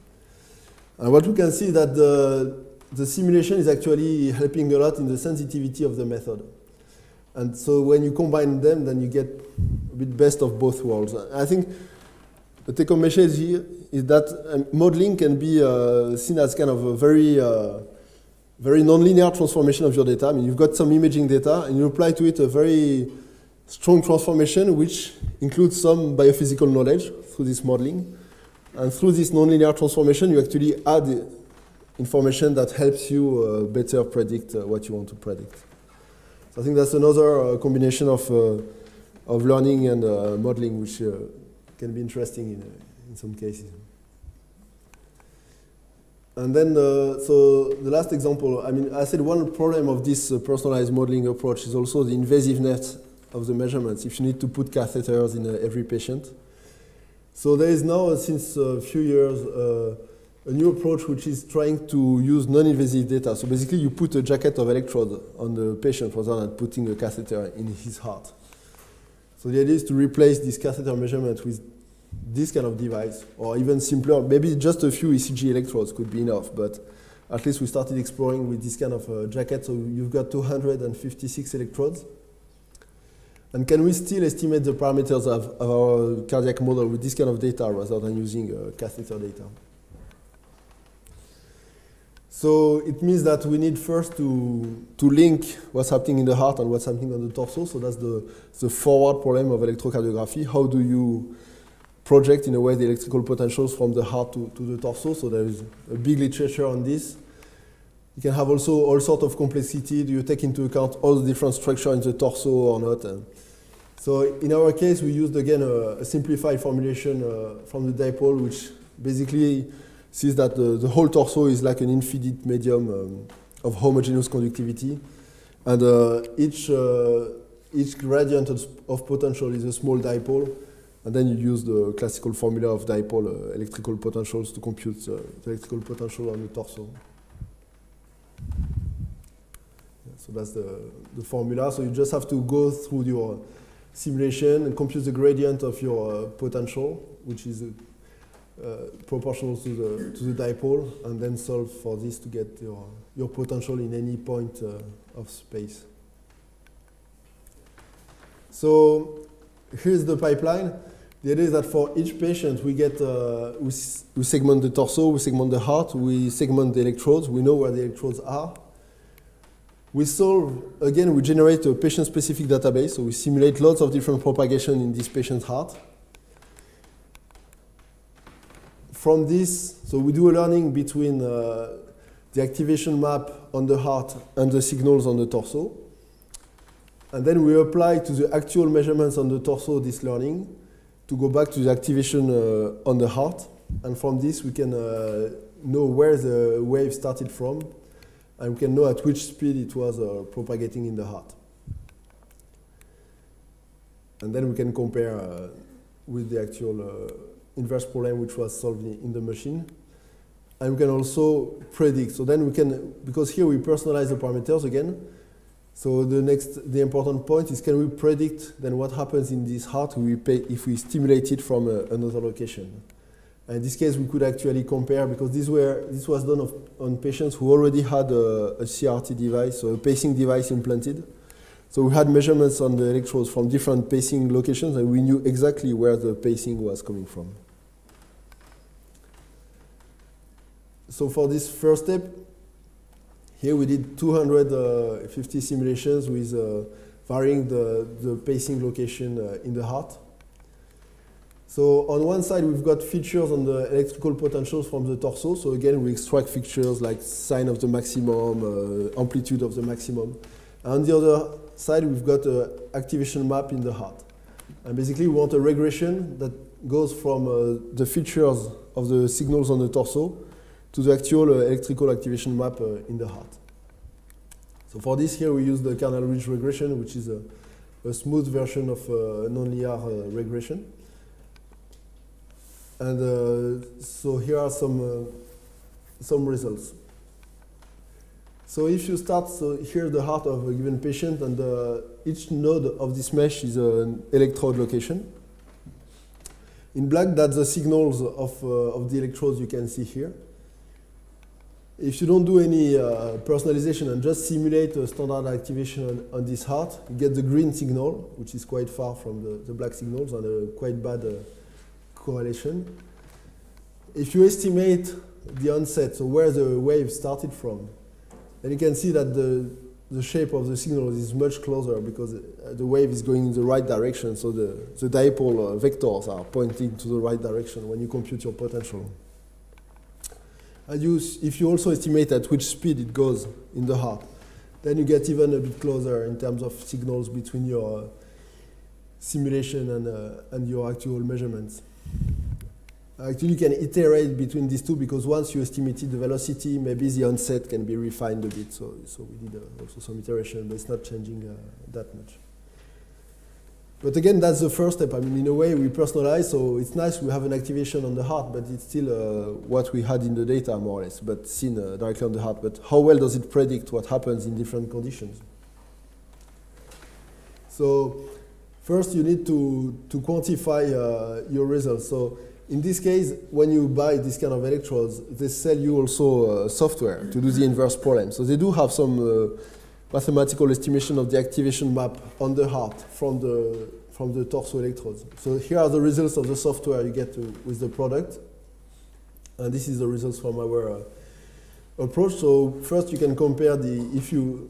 And what we can see is that the, the simulation is actually helping a lot in the sensitivity of the method. And so when you combine them, then you get a bit best of both worlds. I think the take-home message here is that modeling can be uh, seen as kind of a very, uh, very nonlinear transformation of your data. I mean, you've got some imaging data, and you apply to it a very strong transformation, which includes some biophysical knowledge through this modeling. And through this nonlinear transformation, you actually add information that helps you uh, better predict uh, what you want to predict. So I think that's another uh, combination of, uh, of learning and uh, modeling, which uh, can be interesting in, uh, in some cases. And then, uh, so the last example, I mean, I said one problem of this uh, personalized modeling approach is also the invasiveness of the measurements, if you need to put catheters in uh, every patient. So there is now, uh, since a few years, uh, a new approach which is trying to use non-invasive data. So basically, you put a jacket of electrode on the patient rather than putting a catheter in his heart. So the idea is to replace this catheter measurement with this kind of device, or even simpler, maybe just a few E C G electrodes could be enough, but at least we started exploring with this kind of uh, jacket. So you've got two hundred fifty-six electrodes. And can we still estimate the parameters of, of our cardiac model with this kind of data rather than using uh, catheter data? So it means that we need first to, to link what's happening in the heart and what's happening on the torso. So that's the, the forward problem of electrocardiography. How do you project in a way the electrical potentials from the heart to, to the torso? So there is a big literature on this. You can have also all sorts of complexity. Do you take into account all the different structures in the torso or not? And so in our case, we used again a, a simplified formulation uh, from the dipole, which basically sees that the, the whole torso is like an infinite medium um, of homogeneous conductivity. And uh, each, uh, each gradient of potential is a small dipole. And then you use the classical formula of dipole uh, electrical potentials to compute uh, the electrical potential on the torso. So that's the, the formula. So you just have to go through your simulation and compute the gradient of your uh, potential, which is uh, uh, proportional to the, to the dipole, and then solve for this to get your, your potential in any point uh, of space. So here's the pipeline. The idea is that for each patient, we get uh, we, we segment the torso, we segment the heart, we segment the electrodes, we know where the electrodes are. We solve, again, we generate a patient-specific database, so we simulate lots of different propagation in this patient's heart. From this, so we do a learning between uh, the activation map on the heart and the signals on the torso. And then we apply to the actual measurements on the torso this learning to go back to the activation uh, on the heart. And from this, we can uh, know where the wave started from, and we can know at which speed it was uh, propagating in the heart. And then we can compare uh, with the actual uh, inverse problem which was solved in the machine. And we can also predict. So then we can, because here we personalize the parameters again. So the next, the important point is, can we predict then what happens in this heart if we stimulate it from uh, another location? In this case, we could actually compare, because these were, this was done of, on patients who already had a, a C R T device, so a pacing device implanted. So we had measurements on the electrodes from different pacing locations, and we knew exactly where the pacing was coming from. So for this first step, here we did two hundred fifty simulations with uh, varying the, the pacing location uh, in the heart. So on one side, we've got features on the electrical potentials from the torso. So again, we extract features like sign of the maximum, uh, amplitude of the maximum. And on the other side, we've got an activation map in the heart. And basically, we want a regression that goes from uh, the features of the signals on the torso to the actual uh, electrical activation map uh, in the heart. So for this here, we use the Kernel-Ridge regression, which is a, a smooth version of uh, nonlinear uh, regression. And uh, so here are some, uh, some results. So if you start, so here's the heart of a given patient, and uh, each node of this mesh is an electrode location. In black, that's the signals of, uh, of the electrodes you can see here. if you don't do any uh, personalization and just simulate a standard activation on, on this heart, you get the green signal, which is quite far from the, the black signals and a quite bad uh, correlation. If you estimate the onset, so where the wave started from, then you can see that the, the shape of the signal is much closer because the wave is going in the right direction, so the, the dipole uh, vectors are pointing to the right direction when you compute your potential. And you, if you also estimate at which speed it goes in the heart, then you get even a bit closer in terms of signals between your uh, simulation and, uh, and your actual measurements. Actually, you can iterate between these two because once you estimated the velocity, maybe the onset can be refined a bit. So, so we did uh, also some iteration, but it's not changing uh, that much. But again, that's the first step. I mean, in a way, we personalize, so it's nice we have an activation on the heart, but it's still uh, what we had in the data, more or less, but seen uh, directly on the heart. But how well does it predict what happens in different conditions? So first, you need to, to quantify uh, your results. So in this case, when you buy this kind of electrodes, they sell you also uh, software to do the inverse problem. So they do have some uh, mathematical estimation of the activation map on the heart from the, from the torso electrodes. So here are the results of the software you get to, with the product. And this is the results from our uh, approach. So first you can compare the, if you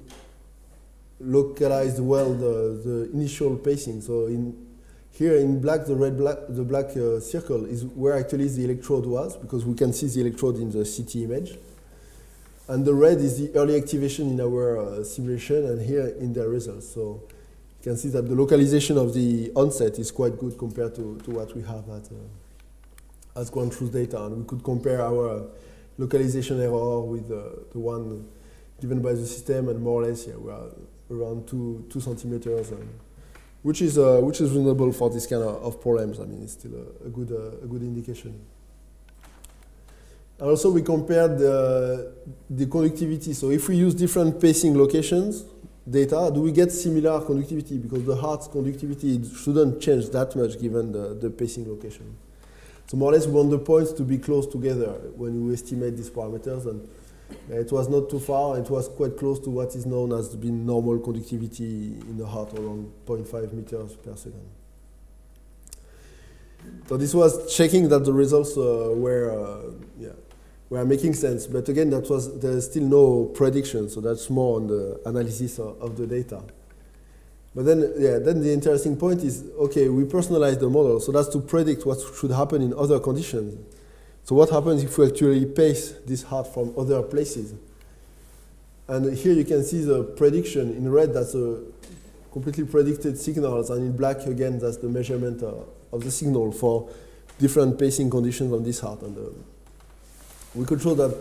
localize well the, the initial pacing. So in, here in black, the red black, the black uh, circle is where actually the electrode was, because we can see the electrode in the C T image. And the red is the early activation in our uh, simulation, and here in the results. So you can see that the localization of the onset is quite good compared to, to what we have at, uh, as ground truth data. And we could compare our localization error with uh, the one given by the system, and more or less, yeah, we are around two, two centimeters. Um, Which is, uh, which is reasonable for this kind of, of problems. I mean, it's still a, a, good, uh, a good indication. And also, we compared the, the conductivity. So if we use different pacing locations data, do we get similar conductivity? Because the heart's conductivity shouldn't change that much given the, the pacing location. So more or less, we want the points to be close together when we estimate these parameters. And it was not too far, it was quite close to what is known as being normal conductivity in the heart, around zero point five meters per second. So this was checking that the results uh, were, uh, yeah, were making sense, but again, that was, there's still no prediction, so that's more on the analysis of, of the data. But then, yeah, then the interesting point is, okay, we personalize the model, so that's to predict what should happen in other conditions. So what happens if we actually pace this heart from other places? And here you can see the prediction. In red, that's a completely predicted signals, and in black, again, that's the measurement uh, of the signal for different pacing conditions on this heart. And uh, we could show that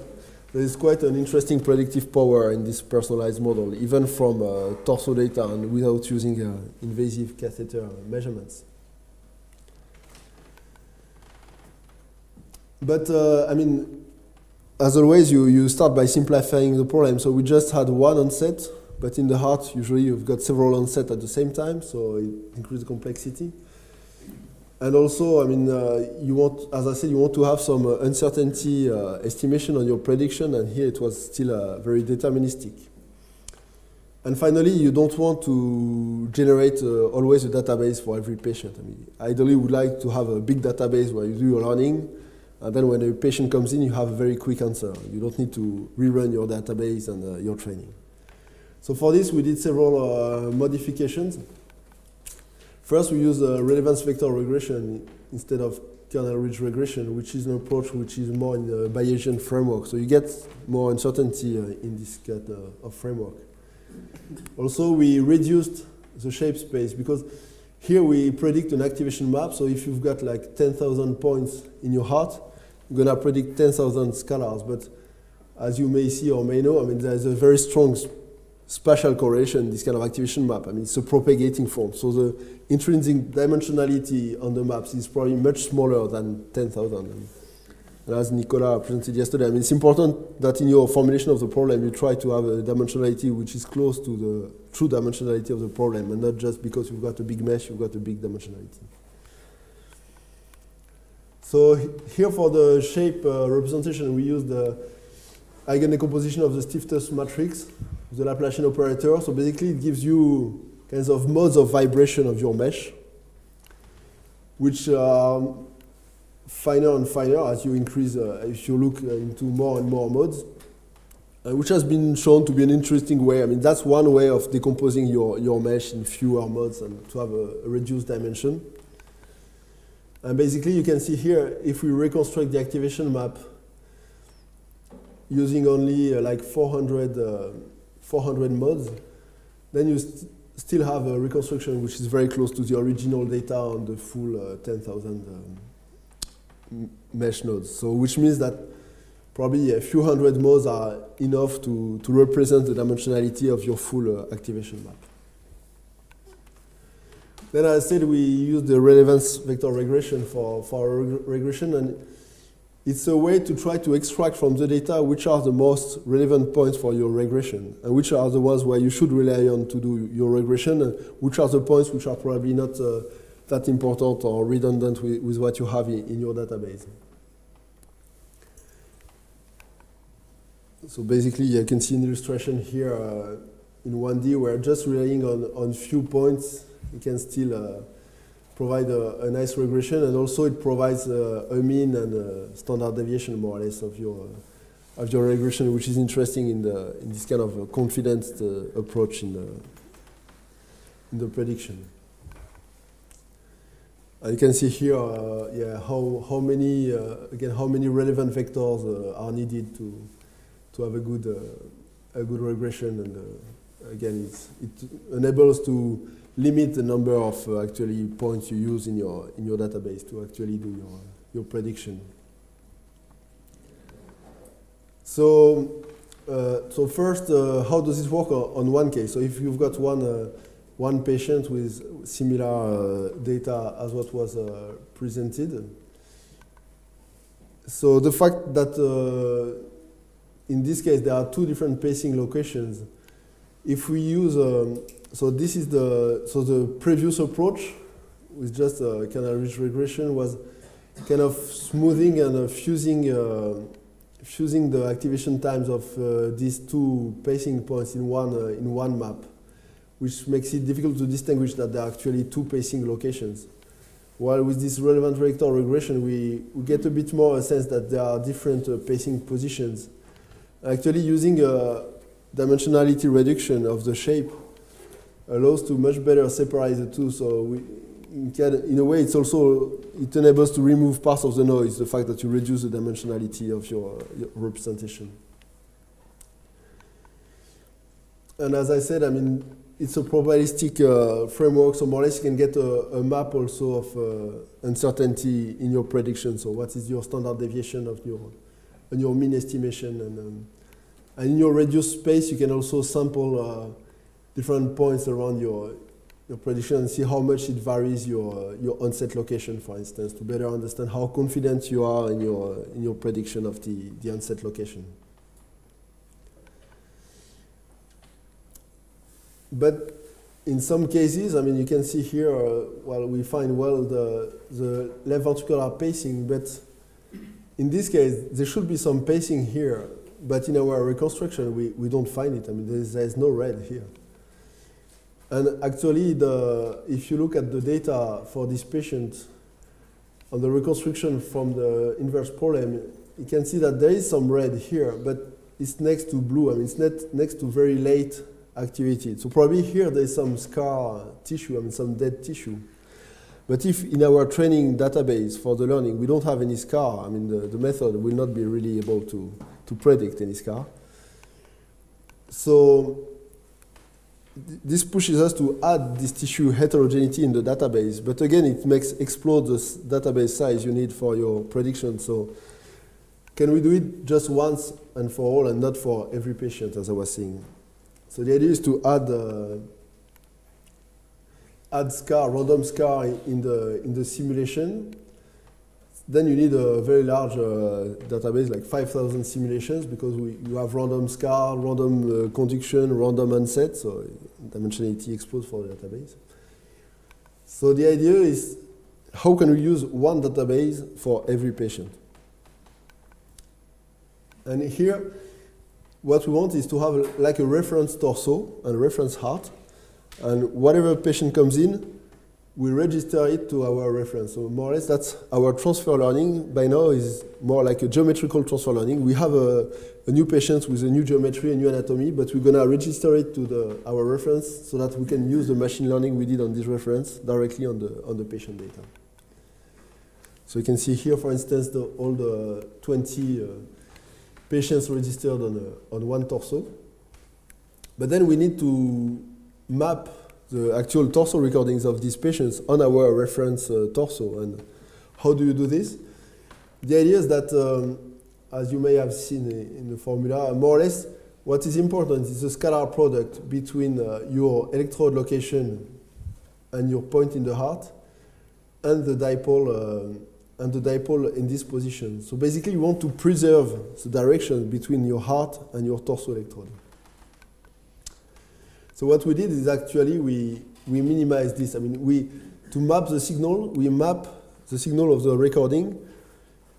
there is quite an interesting predictive power in this personalized model, even from uh, torso data and without using uh, invasive catheter measurements. But, uh, I mean, as always, you, you start by simplifying the problem. So we just had one onset, but in the heart, usually you've got several onsets at the same time, so it increases complexity. And also, I mean, uh, you want, as I said, you want to have some uh, uncertainty uh, estimation on your prediction, and here it was still uh, very deterministic. And finally, you don't want to generate uh, always a database for every patient. I mean, ideally, we would like to have a big database where you do your learning, and then when a patient comes in, you have a very quick answer. You don't need to rerun your database and uh, your training. So for this, we did several uh, modifications. First, we use uh, relevance vector regression instead of kernel-rich regression, which is an approach which is more in the Bayesian framework. So you get more uncertainty uh, in this kind uh, of framework. Also, we reduced the shape space because here we predict an activation map. So if you've got like ten thousand points in your heart, you're going to predict ten thousand scalars. But as you may see or may know, I mean, there's a very strong sp spatial correlation, this kind of activation map. I mean, it's a propagating form. So the intrinsic dimensionality on the maps is probably much smaller than ten thousand. And as Nicolas presented yesterday, I mean, it's important that in your formulation of the problem, you try to have a dimensionality which is close to the true dimensionality of the problem, and not just because you've got a big mesh, you've got a big dimensionality. So here for the shape uh, representation, we use the eigendecomposition of the stiffness matrix, the Laplacian operator. So basically it gives you kinds of modes of vibration of your mesh, which are finer and finer as you increase, uh, if you look into more and more modes, uh, which has been shown to be an interesting way. I mean, that's one way of decomposing your, your mesh in fewer modes and to have a, a reduced dimension. And basically you can see here, if we reconstruct the activation map using only uh, like four hundred, uh, four hundred modes, then you st still have a reconstruction which is very close to the original data on the full uh, ten thousand um, mesh nodes. So which means that probably a few hundred modes are enough to, to represent the dimensionality of your full uh, activation map. Then as I said, we use the relevance vector regression for, for reg regression, and it's a way to try to extract from the data which are the most relevant points for your regression and which are the ones where you should rely on to do your regression and which are the points which are probably not uh, that important or redundant with, with what you have in, in your database. So basically you can see an illustration here uh, in one D where just relying on, on few points you can still uh, provide a, a nice regression, and also it provides uh, a mean and a standard deviation more or less of your uh, of your regression, which is interesting in the in this kind of a confidence uh, approach in the in the prediction. And you can see here, uh, yeah, how how many uh, again how many relevant vectors uh, are needed to to have a good uh, a good regression, and uh, again it's, it enables to limit the number of uh, actually points you use in your in your database to actually do your uh, your prediction. So, uh, so first, uh, how does this work on, on one case? So, if you've got one uh, one patient with similar uh, data as what was uh, presented, so the fact that uh, in this case there are two different pacing locations, if we use um, So this is the so the previous approach with just a canal-rich regression was kind of smoothing and uh, fusing uh, fusing the activation times of uh, these two pacing points in one uh, in one map, which makes it difficult to distinguish that there are actually two pacing locations. While with this relevant vector regression, we, we get a bit more a sense that there are different uh, pacing positions. Actually, using a dimensionality reduction of the shape allows to much better separate the two, so we can, in a way it's also, it enables to remove parts of the noise, the fact that you reduce the dimensionality of your, your representation. And as I said, I mean, it's a probabilistic uh, framework, so more or less you can get a, a map also of uh, uncertainty in your prediction, so what is your standard deviation of your, and your mean estimation, and, um, and in your reduced space you can also sample uh, different points around your, your prediction and see how much it varies your, your onset location, for instance, to better understand how confident you are in your, in your prediction of the, the onset location. But in some cases, I mean, you can see here, uh, well, we find well the, the left ventricular pacing, but in this case, there should be some pacing here, but in our reconstruction, we, we don't find it. I mean, there's, there's no red here. And actually, the, if you look at the data for this patient on the reconstruction from the inverse problem, you can see that there is some red here, but it's next to blue. I mean, it's net, next to very late activity. So probably here there's some scar tissue, I mean, some dead tissue. But if in our training database for the learning, we don't have any scar, I mean, the, the method will not be really able to, to predict any scar. So this pushes us to add this tissue heterogeneity in the database, but again, it makes explode the database size you need for your prediction. So, can we do it just once and for all, and not for every patient, as I was saying? So the idea is to add uh, add scar, random scar in the in the simulation. Then you need a very large uh, database, like five thousand simulations, because we, you have random scar, random uh, conduction, random onset, so dimensionality exposed for the database. So the idea is, how can we use one database for every patient? And here, what we want is to have like a reference torso and a reference heart, and whatever patient comes in, we register it to our reference. So more or less that's our transfer learning. By now is more like a geometrical transfer learning. We have a, a new patient with a new geometry, a new anatomy, but we're going to register it to the, our reference so that we can use the machine learning we did on this reference directly on the, on the patient data. So you can see here, for instance, the, all the twenty uh, patients registered on, a, on one torso. But then we need to map the actual torso recordings of these patients on our reference uh, torso. And how do you do this? The idea is that, um, as you may have seen in the formula, more or less what is important is the scalar product between uh, your electrode location and your point in the heart and the dipole uh, and the dipole in this position. So basically you want to preserve the direction between your heart and your torso electrode. So what we did is actually we, we minimize this. I mean, we, to map the signal, we map the signal of the recording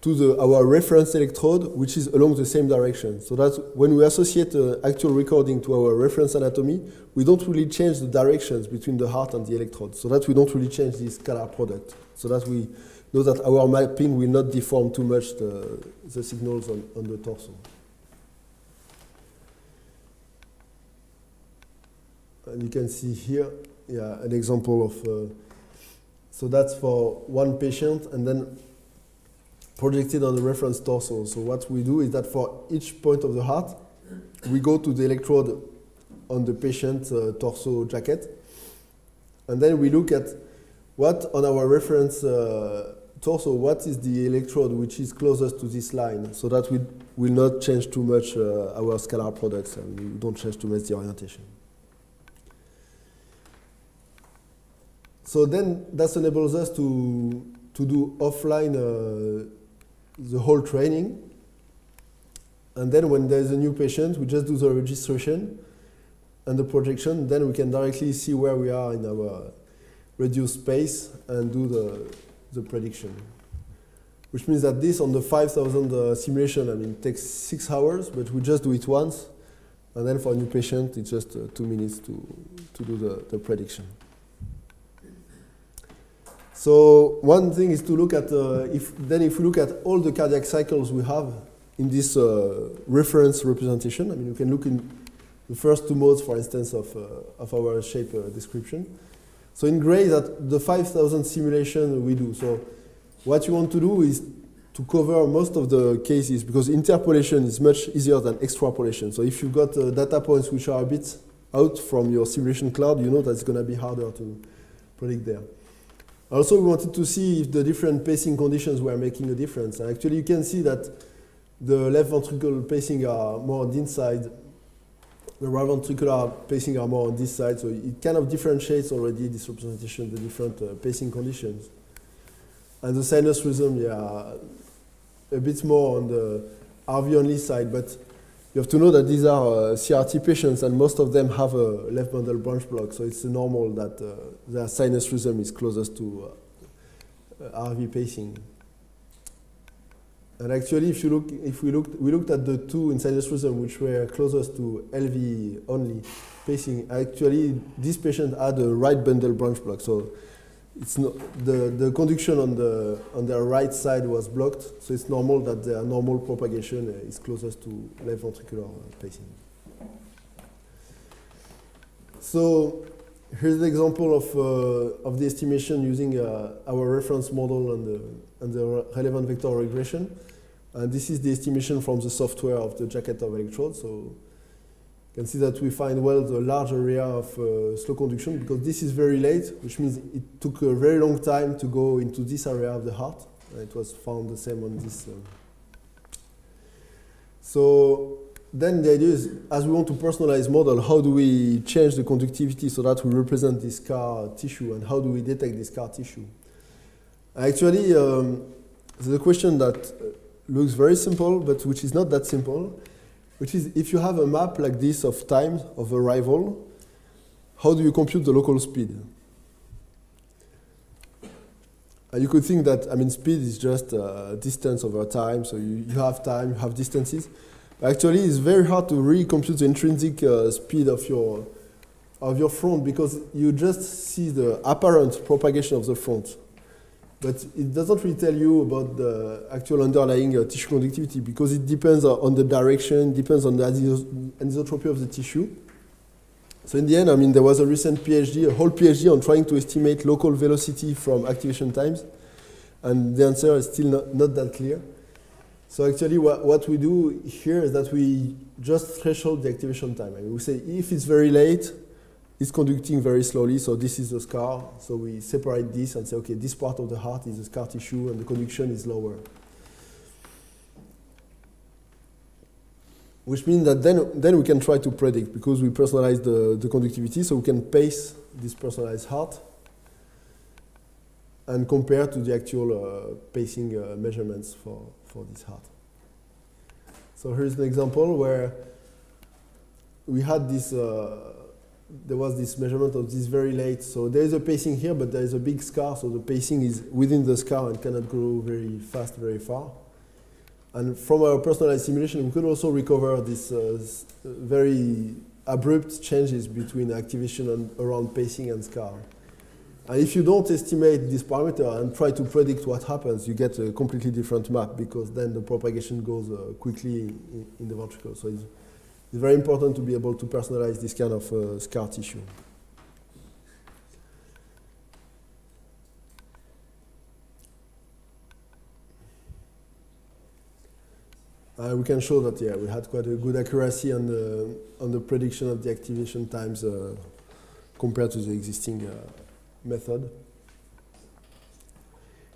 to the, our reference electrode, which is along the same direction. So that's when we associate the actual recording to our reference anatomy, we don't really change the directions between the heart and the electrode. So that we don't really change the scalar product. So that we know that our mapping will not deform too much the, the signals on, on the torso. And you can see here, yeah, an example of, uh, so that's for one patient and then projected on the reference torso. So what we do is that for each point of the heart, we go to the electrode on the patient's uh, torso jacket. And then we look at what on our reference uh, torso, what is the electrode which is closest to this line, so that we will not change too much uh, our scalar products and we don't change too much the orientation. So then that enables us to, to do offline uh, the whole training. And then when there's a new patient, we just do the registration and the projection. Then we can directly see where we are in our reduced space and do the, the prediction. Which means that this on the five thousand uh, simulation, I mean, takes six hours, but we just do it once. And then for a new patient, it's just uh, two minutes to, to do the, the prediction. So one thing is to look at, uh, if, then if we look at all the cardiac cycles we have in this uh, reference representation, I mean, you can look in the first two modes, for instance, of, uh, of our shape uh, description. So in gray, that the five thousand simulation we do. So what you want to do is to cover most of the cases, because interpolation is much easier than extrapolation. So if you've got uh, data points which are a bit out from your simulation cloud, you know that it's going to be harder to predict there. Also, we wanted to see if the different pacing conditions were making a difference. And actually, you can see that the left ventricular pacing are more on this side, the right ventricular pacing are more on this side. So it kind of differentiates already this representation, the different uh, pacing conditions. And the sinus rhythm, yeah, a bit more on the R V only side. But you have to know that these are uh, C R T patients, and most of them have a left bundle branch block, so it's normal that uh, their sinus rhythm is closest to uh, R V pacing. And actually, if you look, if we looked, we looked at the two in sinus rhythm which were closest to L V only pacing. Actually, this patient had a right bundle branch block, so it's not the the conduction on the on their right side was blocked, so it's normal that their normal propagation uh, is closest to left ventricular uh, pacing. So here's an example of uh, of the estimation using uh, our reference model and the and the relevant vector regression, and this is the estimation from the software of the jacket of electrodes. So you can see that we find well the large area of uh, slow conduction, because this is very late, which means it took a very long time to go into this area of the heart. And it was found the same on this. Um. So then the idea is, as we want to personalize model, how do we change the conductivity so that we represent this scar tissue, and how do we detect this scar tissue? Actually, um, there's a question that looks very simple, but which is not that simple. Which is, if you have a map like this of time of arrival, how do you compute the local speed? Uh, you could think that, I mean, speed is just uh, distance over time, so you, you have time, you have distances. Actually, it's very hard to really compute the intrinsic uh, speed of your of your front, because you just see the apparent propagation of the front. But it doesn't really tell you about the actual underlying uh, tissue conductivity, because it depends uh, on the direction, depends on the anisotropy of the tissue. So in the end, I mean, there was a recent PhD, a whole PhD on trying to estimate local velocity from activation times, and the answer is still not, not that clear. So actually, what, what we do here is that we just threshold the activation time. I mean, we say if it's very late, it's conducting very slowly, so this is the scar. So we separate this and say, okay, this part of the heart is the scar tissue and the conduction is lower. Which means that then, then we can try to predict, because we personalize the, the conductivity, so we can pace this personalized heart and compare to the actual uh, pacing uh, measurements for, for this heart. So here's an example where we had this uh, there was this measurement of this very late. So there is a pacing here, but there is a big scar, so the pacing is within the scar and cannot grow very fast, very far. And from our personalized simulation, we could also recover these uh, very abrupt changes between activation and around pacing and scar. And if you don't estimate this parameter and try to predict what happens, you get a completely different map, because then the propagation goes uh, quickly in, in the ventricle. So it's It's very important to be able to personalize this kind of uh, scar tissue. Uh, we can show that, yeah, we had quite a good accuracy on the, on the prediction of the activation times uh, compared to the existing uh, method.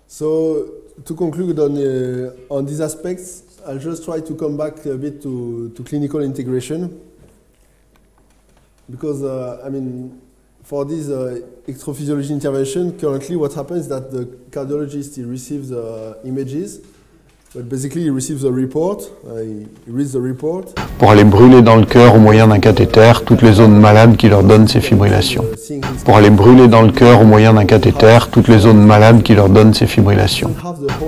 So to conclude on, uh, on these aspects, I'll just try to come back a bit to, to clinical integration, because, uh, I mean, for this uh, electrophysiology intervention, currently what happens is that the cardiologist, he receives uh, images, but basically he receives a report, uh, he reads the report. Pour aller brûler dans le cœur au moyen d'un cathéter toutes les zones malades qui leur donnent ces fibrillations. Pour aller brûler dans le cœur au moyen d'un cathéter toutes les zones malades qui leur donnent ces fibrillations.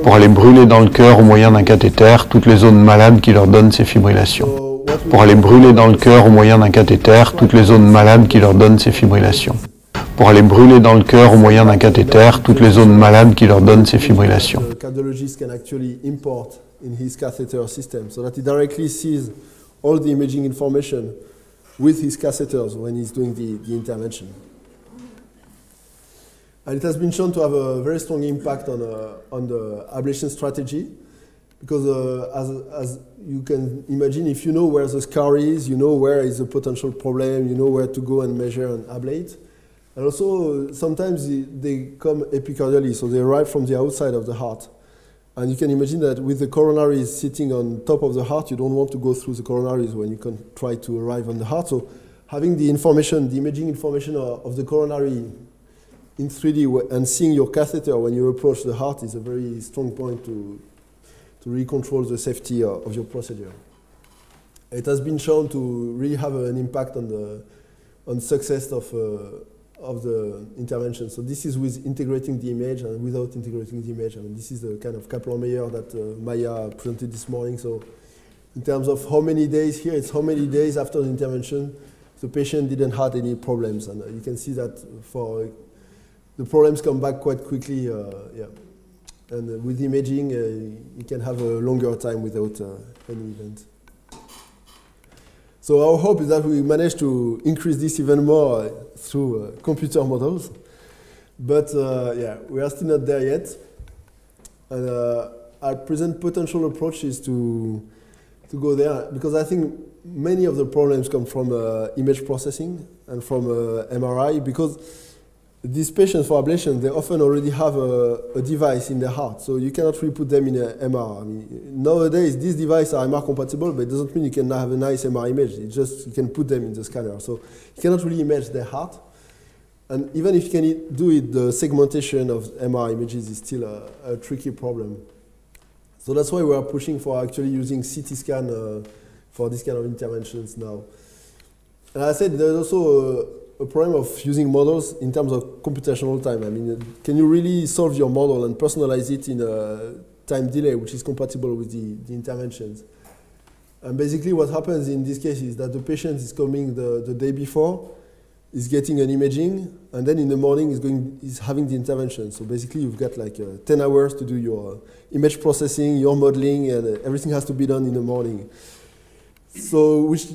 Pour aller brûler dans le cœur au moyen d'un cathéter toutes les zones malades qui leur donnent ces fibrillations. Pour aller brûler dans le cœur au moyen d'un cathéter toutes les zones malades qui leur donnent ces fibrillations. Pour aller brûler dans le cœur au moyen d'un cathéter toutes les zones malades qui leur donnent ces fibrillations. The cardiologist can actually import in his catheter system so that he directly sees all the imaging information with his catheters when he's doing the, the intervention. And it has been shown to have a very strong impact on, uh, on the ablation strategy, because uh, as, as you can imagine, if you know where the scar is, you know where is the potential problem, you know where to go and measure and ablate. And also, sometimes they come epicardially, so they arrive from the outside of the heart. And you can imagine that with the coronaries sitting on top of the heart, you don't want to go through the coronaries when you can try to arrive on the heart. So having the information, the imaging information of the coronary in three D and seeing your catheter when you approach the heart is a very strong point to, to really control the safety of your procedure. It has been shown to really have an impact on the on success of uh, of the intervention. So this is with integrating the image and without integrating the image. I mean, this is the kind of Kaplan-Meier that uh, Maya presented this morning. So in terms of how many days here, it's how many days after the intervention the patient didn't have any problems. And uh, you can see that for uh, the problems come back quite quickly. Uh, yeah. And uh, with imaging, uh, you can have a longer time without uh, any event. So our hope is that we manage to increase this even more uh, through uh, computer models. But uh, yeah, we are still not there yet. And uh, I present potential approaches to, to go there, because I think many of the problems come from uh, image processing and from uh, M R I, because these patients for ablation, they often already have a, a device in their heart, so you cannot really put them in an M R. I mean, nowadays, these devices are M R compatible, but it doesn't mean you can have a nice M R image. It just you can put them in the scanner, so you cannot really image their heart. And even if you can do it, the segmentation of M R images is still a, a tricky problem. So that's why we are pushing for actually using C T scan uh, for this kind of interventions now. And I said there's also a, a problem of using models in terms of computational time. I mean, can you really solve your model and personalize it in a time delay which is compatible with the, the interventions? And basically what happens in this case is that the patient is coming the, the day before, is getting an imaging, and then in the morning is going is having the intervention. So basically you've got like uh, ten hours to do your uh, image processing, your modeling, and uh, everything has to be done in the morning. So which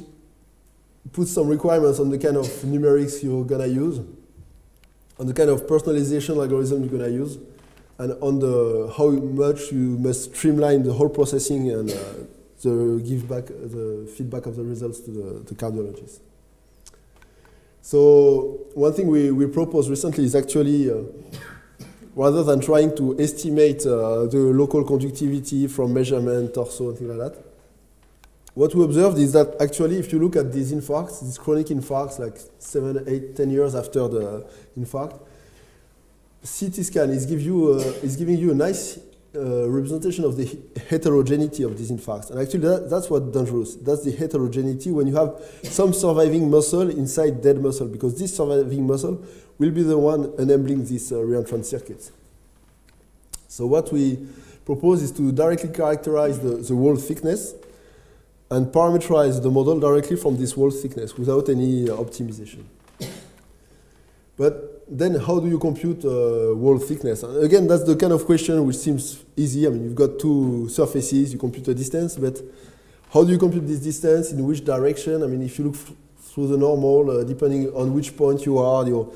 puts some requirements on the kind of numerics you're gonna use, on the kind of personalization algorithm you're gonna use, and on the how much you must streamline the whole processing and uh, the give back the feedback of the results to the, the cardiologist. So one thing we, we proposed recently is actually, uh, rather than trying to estimate uh, the local conductivity from measurement, torso, and things like that, what we observed is that actually if you look at these infarcts, these chronic infarcts, like seven, eight, ten years after the infarct, C T scan is, give you, uh, is giving you a nice uh, representation of the heterogeneity of these infarcts. And actually that, that's what's dangerous. That's the heterogeneity when you have some surviving muscle inside dead muscle, because this surviving muscle will be the one enabling these uh, reentrant circuits. So what we propose is to directly characterize the, the wall thickness and parameterize the model directly from this wall thickness without any uh, optimization. But then how do you compute uh, wall thickness? And again, that's the kind of question which seems easy. I mean, you've got two surfaces, you compute a distance, but how do you compute this distance, in which direction? I mean, if you look through the normal, uh, depending on which point you are, your,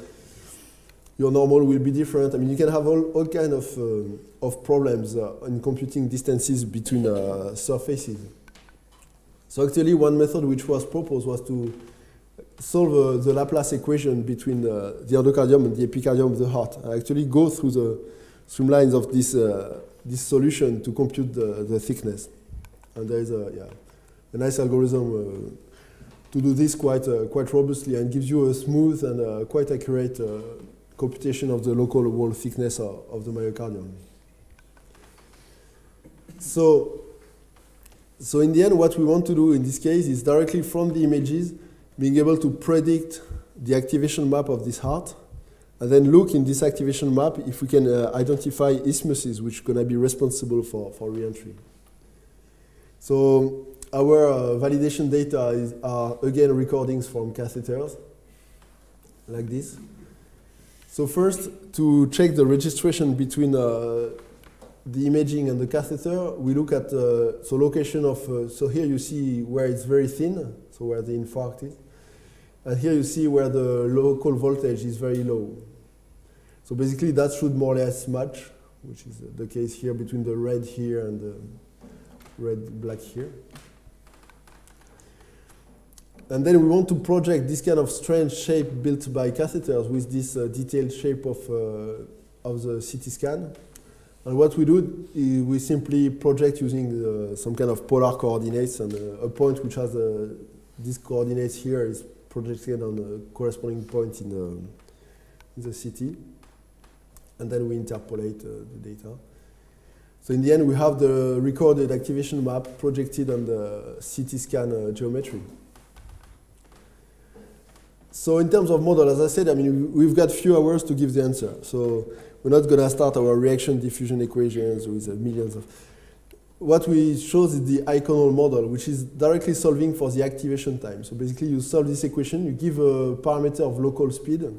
your normal will be different. I mean, you can have all, all kinds of, um, of problems uh, in computing distances between uh, surfaces. So actually, one method which was proposed was to solve uh, the Laplace equation between the, the endocardium and the epicardium of the heart. I actually go through the streamlines of this, uh, this solution to compute the, the thickness. And there is a, yeah, a nice algorithm uh, to do this quite, uh, quite robustly, and gives you a smooth and uh, quite accurate uh, computation of the local wall thickness of, of the myocardium. So, so in the end, what we want to do in this case is directly from the images being able to predict the activation map of this heart, and then look in this activation map if we can uh, identify isthmuses which are going to be responsible for, for re-entry. So our uh, validation data is, are, again, recordings from catheters, like this. So first, to check the registration between uh, the imaging and the catheter, we look at uh, so location of, uh, so here you see where it's very thin, so where the infarct is. And here you see where the local voltage is very low. So basically that should more or less match, which is the case here between the red here and the red black here. And then we want to project this kind of strange shape built by catheters with this uh, detailed shape of, uh, of the C T scan. And what we do is we simply project using uh, some kind of polar coordinates, and uh, a point which has uh, these coordinates here is projected on the corresponding point in the, in the C T. And then we interpolate uh, the data. So in the end, we have the recorded activation map projected on the C T scan uh, geometry. So in terms of model, as I said, I mean, we've got few hours to give the answer. So we're not going to start our reaction diffusion equations with uh, millions of. What we chose is the Eikonal model, which is directly solving for the activation time. So basically, you solve this equation, you give a parameter of local speed, you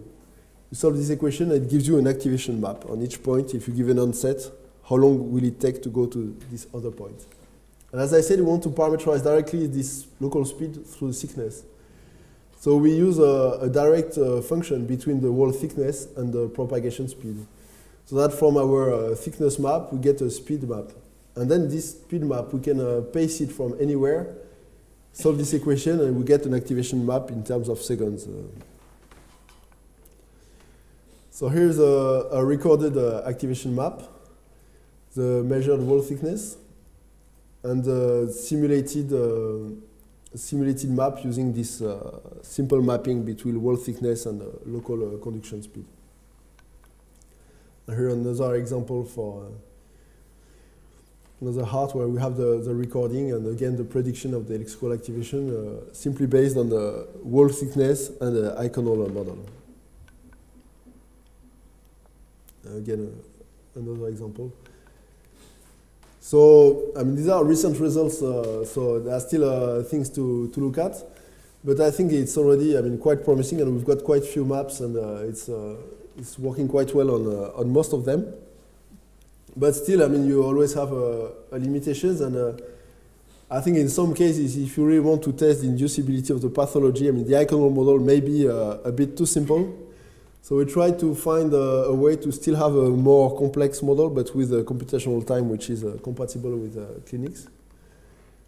solve this equation, and it gives you an activation map on each point. If you give an onset, how long will it take to go to this other point? And as I said, we want to parameterize directly this local speed through thickness. So we use a, a direct uh, function between the wall thickness and the propagation speed. So that from our uh, thickness map, we get a speed map. And then this speed map, we can uh, paste it from anywhere, solve this equation, and we get an activation map in terms of seconds. Uh, so here's a, a recorded uh, activation map, the measured wall thickness, and the simulated, uh, simulated map using this uh, simple mapping between wall thickness and uh, local uh, conduction speed. Here another example for uh, another heart where we have the, the recording, and again the prediction of the electrical activation uh, simply based on the wall thickness and the Eikonal model. Again, uh, another example. So, I mean, these are recent results, uh, so there are still uh, things to, to look at. But I think it's already, I mean, quite promising, and we've got quite few maps, and uh, it's, uh, it's working quite well on, uh, on most of them. But still, I mean, you always have uh, a limitations, and uh, I think in some cases, if you really want to test the inducibility of the pathology, I mean, the Eikonal model may be uh, a bit too simple. So we try to find uh, a way to still have a more complex model, but with a computational time which is uh, compatible with uh, clinics.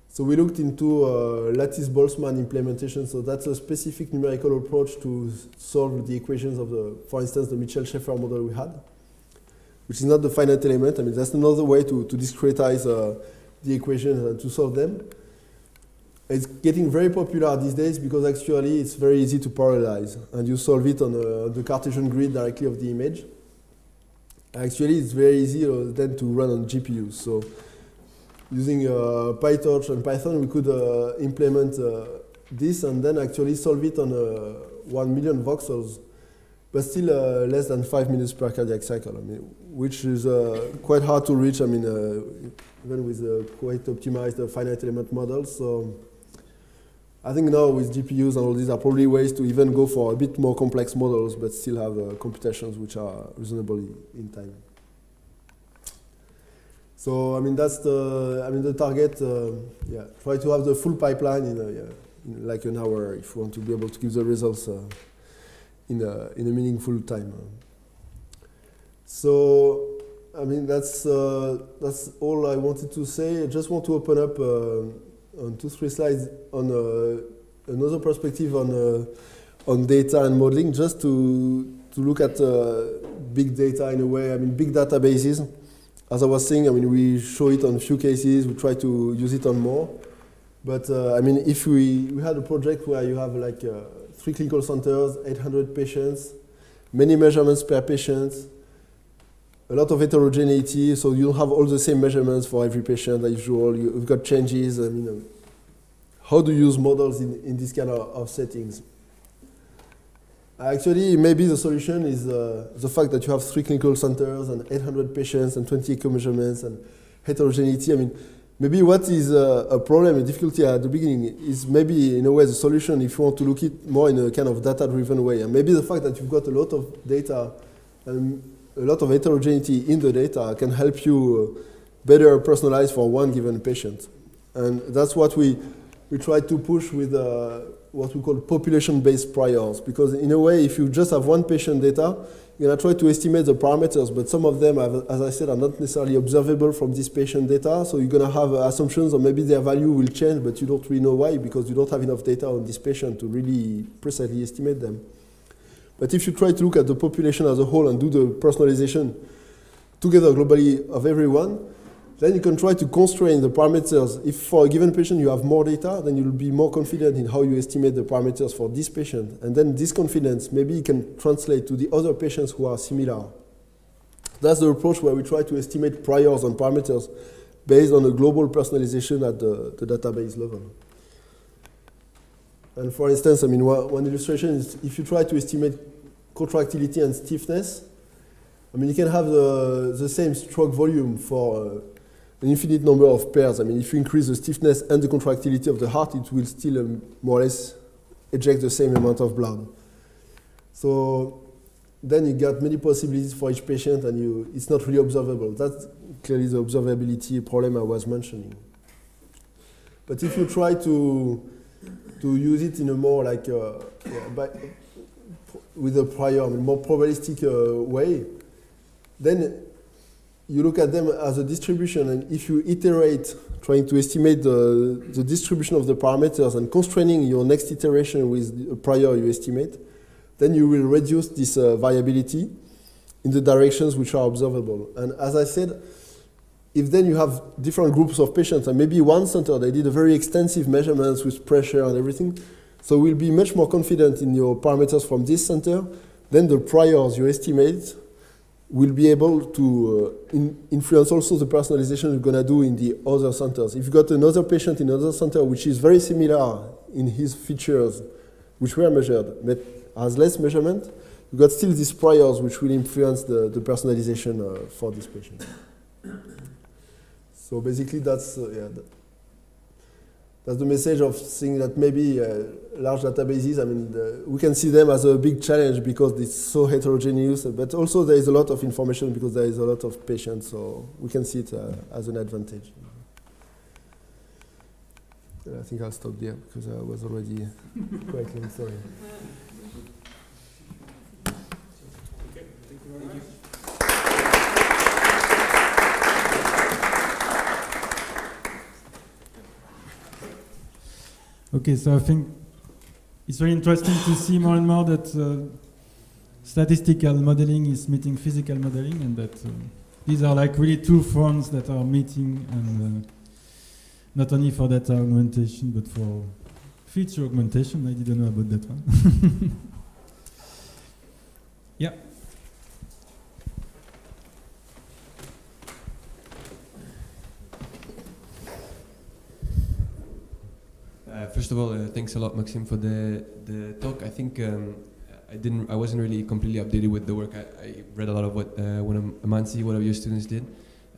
So we looked into uh, Lattice-Boltzmann implementation. So that's a specific numerical approach to solve the equations of, the, for instance, the Mitchell-Schaeffer model we had, which is not the finite element. I mean, that's another way to, to discretize uh, the equations and to solve them. It's getting very popular these days because actually it's very easy to parallelize, and you solve it on uh, the Cartesian grid directly of the image. Actually, it's very easy uh, then to run on G P Us. So using uh, PyTorch and Python, we could uh, implement uh, this and then actually solve it on uh, one million voxels, but still uh, less than five minutes per cardiac cycle, I mean, which is uh, quite hard to reach. I mean, uh, even with uh, quite optimized uh, finite element models. So I think now with G P Us and all these are probably ways to even go for a bit more complex models, but still have uh, computations which are reasonable in time. So I mean, that's the I mean the target. Uh, yeah, try to have the full pipeline in, a, yeah, in like an hour if you want to be able to give the results. Uh, In a, in a meaningful time. So, I mean, that's, uh, that's all I wanted to say. I just want to open up uh, on two, three slides on uh, another perspective on, uh, on data and modeling, just to, to look at uh, big data in a way, I mean, big databases. As I was saying, I mean, we show it on a few cases, we try to use it on more. But, uh, I mean, if we, we had a project where you have like uh, three clinical centers, eight hundred patients, many measurements per patient, a lot of heterogeneity, so you don't have all the same measurements for every patient as usual, you've got changes. I mean, how do you use models in, in this kind of, of settings? Actually, maybe the solution is uh, the fact that you have three clinical centers and eight hundred patients and twenty echo measurements and heterogeneity. I mean, maybe what is a, a problem, a difficulty at the beginning is maybe in a way the solution if you want to look it more in a kind of data-driven way. And maybe the fact that you've got a lot of data and a lot of heterogeneity in the data can help you better personalize for one given patient. And that's what we, we try to push with uh, what we call population-based priors. Because in a way, if you just have one patient data, you're going to try to estimate the parameters, but some of them, as I said, are not necessarily observable from this patient data, so you're going to have assumptions, or maybe their value will change, but you don't really know why, because you don't have enough data on this patient to really precisely estimate them. But if you try to look at the population as a whole and do the personalization together globally of everyone, then you can try to constrain the parameters. If for a given patient you have more data, then you'll be more confident in how you estimate the parameters for this patient. And then this confidence, maybe you can translate to the other patients who are similar. That's the approach where we try to estimate priors on parameters based on a global personalization at the, the database level. And for instance, I mean, one, one illustration is if you try to estimate contractility and stiffness, I mean, you can have the, the same stroke volume for uh, an infinite number of pairs. I mean, if you increase the stiffness and the contractility of the heart, it will still um, more or less eject the same amount of blood. So then you get many possibilities for each patient, and you, it's not really observable. That's clearly the observability problem I was mentioning. But if you try to, to use it in a more like, a, yeah, by, with a prior, I mean, more probabilistic uh, way, then you look at them as a distribution, and if you iterate, trying to estimate the, the distribution of the parameters and constraining your next iteration with a prior you estimate, then you will reduce this uh, variability in the directions which are observable. And as I said, if then you have different groups of patients, and maybe one center, they did a very extensive measurements with pressure and everything, so we'll be much more confident in your parameters from this center than the priors you estimate will be able to uh, in influence also the personalization you're going to do in the other centers. If you've got another patient in another center which is very similar in his features, which were measured, but has less measurement, you've got still these priors which will influence the, the personalization uh, for this patient. So basically, that's uh, yeah, that, that's the message of saying that maybe uh, large databases. I mean, the, we can see them as a big challenge because it's so heterogeneous. But also, there is a lot of information because there is a lot of patients. So we can see it uh, as an advantage. I think I'll stop there because I was already quite long. Sorry. Okay. Thank you very much. Okay, so I think it's very interesting to see more and more that uh, statistical modeling is meeting physical modeling, and that uh, these are like really two fronts that are meeting, and uh, not only for data augmentation but for feature augmentation. I didn't know about that one. Yeah. Uh, first of all, uh, thanks a lot, Maxime, for the the talk. I think um, I didn't, I wasn't really completely updated with the work. I, I read a lot of what uh, one of Mansi, one of your students, did,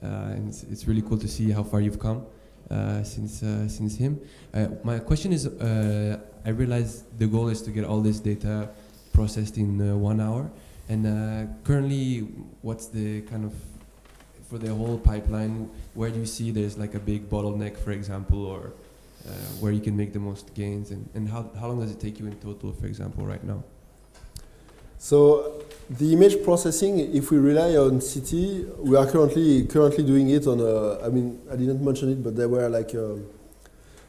uh, and it's, it's really cool to see how far you've come uh, since uh, since him. Uh, my question is, uh, I realize the goal is to get all this data processed in uh, one hour, and uh, currently, what's the kind of for the whole pipeline? Where do you see there's like a big bottleneck, for example, or Uh, where you can make the most gains, and, and how, how long does it take you in total, for example, right now? So the image processing, if we rely on C T, we are currently currently doing it on a, I mean, I didn't mention it, but there were like uh,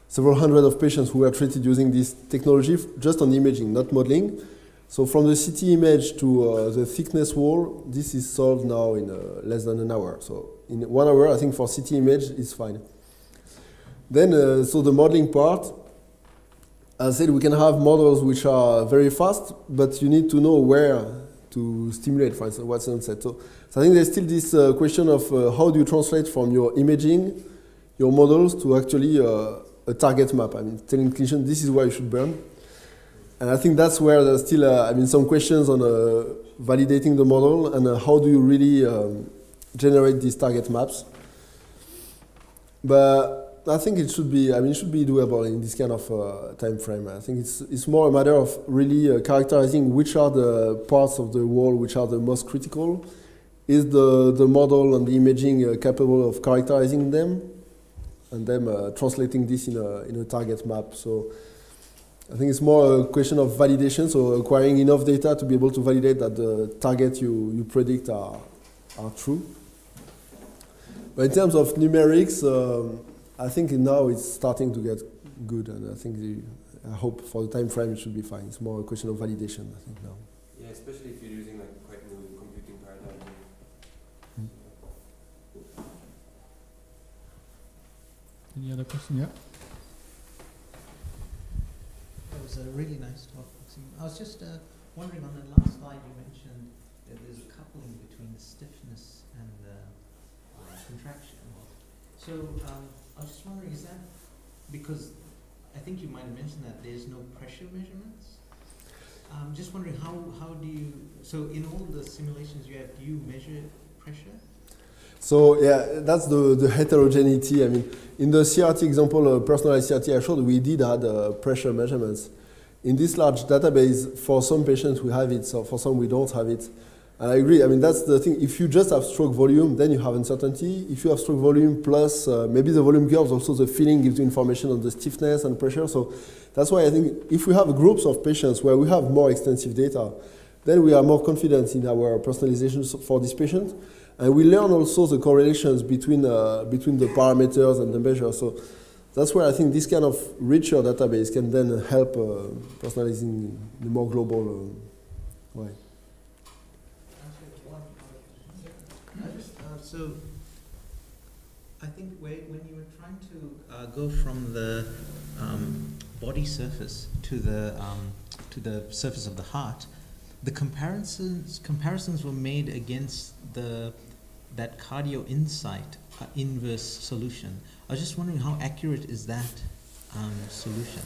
several hundred of patients who were treated using this technology just on imaging, not modeling. So from the C T image to uh, the thickness wall, this is solved now in uh, less than an hour. So in one hour, I think for C T image, it's fine. Then, uh, so the modeling part, as I said, we can have models which are very fast, but you need to know where to stimulate, for instance, what's onset. So, so I think there's still this uh, question of uh, how do you translate from your imaging, your models, to actually uh, a target map. I mean, telling clinicians this is where you should burn. And I think that's where there's still, uh, I mean, some questions on uh, validating the model and uh, how do you really um, generate these target maps. But I think it should be. I mean, it should be doable in this kind of uh, time frame. I think it's it's more a matter of really uh, characterizing which are the parts of the wall which are the most critical. Is the the model and the imaging uh, capable of characterizing them, and then uh, translating this in a in a target map? So I think it's more a question of validation. So acquiring enough data to be able to validate that the target you you predict are are true. But in terms of numerics. Um, I think now it's starting to get good, and I think the, I hope for the time frame it should be fine. It's more a question of validation, I think, now. Yeah, especially if you're using like quite new computing paradigm. Mm. Any other question? Yeah. That was a really nice talk. I was just uh, wondering on the last slide you mentioned that there's a coupling between the stiffness and the uh, contraction. So. Um, I was just wondering, is that because I think you might have mentioned that there's no pressure measurements? I'm just wondering how, how do you, so in all the simulations you have, do you measure pressure? So yeah, that's the, the heterogeneity. I mean, in the C R T example, uh, personalized C R T I showed, we did add uh, pressure measurements. In this large database, for some patients we have it, so for some we don't have it. And I agree, I mean, that's the thing. If you just have stroke volume, then you have uncertainty. If you have stroke volume plus uh, maybe the volume curves, also the feeling gives you information on the stiffness and pressure. So that's why I think if we have groups of patients where we have more extensive data, then we are more confident in our personalization for this patient. And we learn also the correlations between, uh, between the parameters and the measure. So that's where I think this kind of richer database can then help uh, personalizing in a more global uh, way. So, I think when you were trying to uh, go from the um, body surface to the um, to the surface of the heart, the comparisons comparisons were made against the that Cardio Insight uh, inverse solution. I was just wondering how accurate is that um, solution?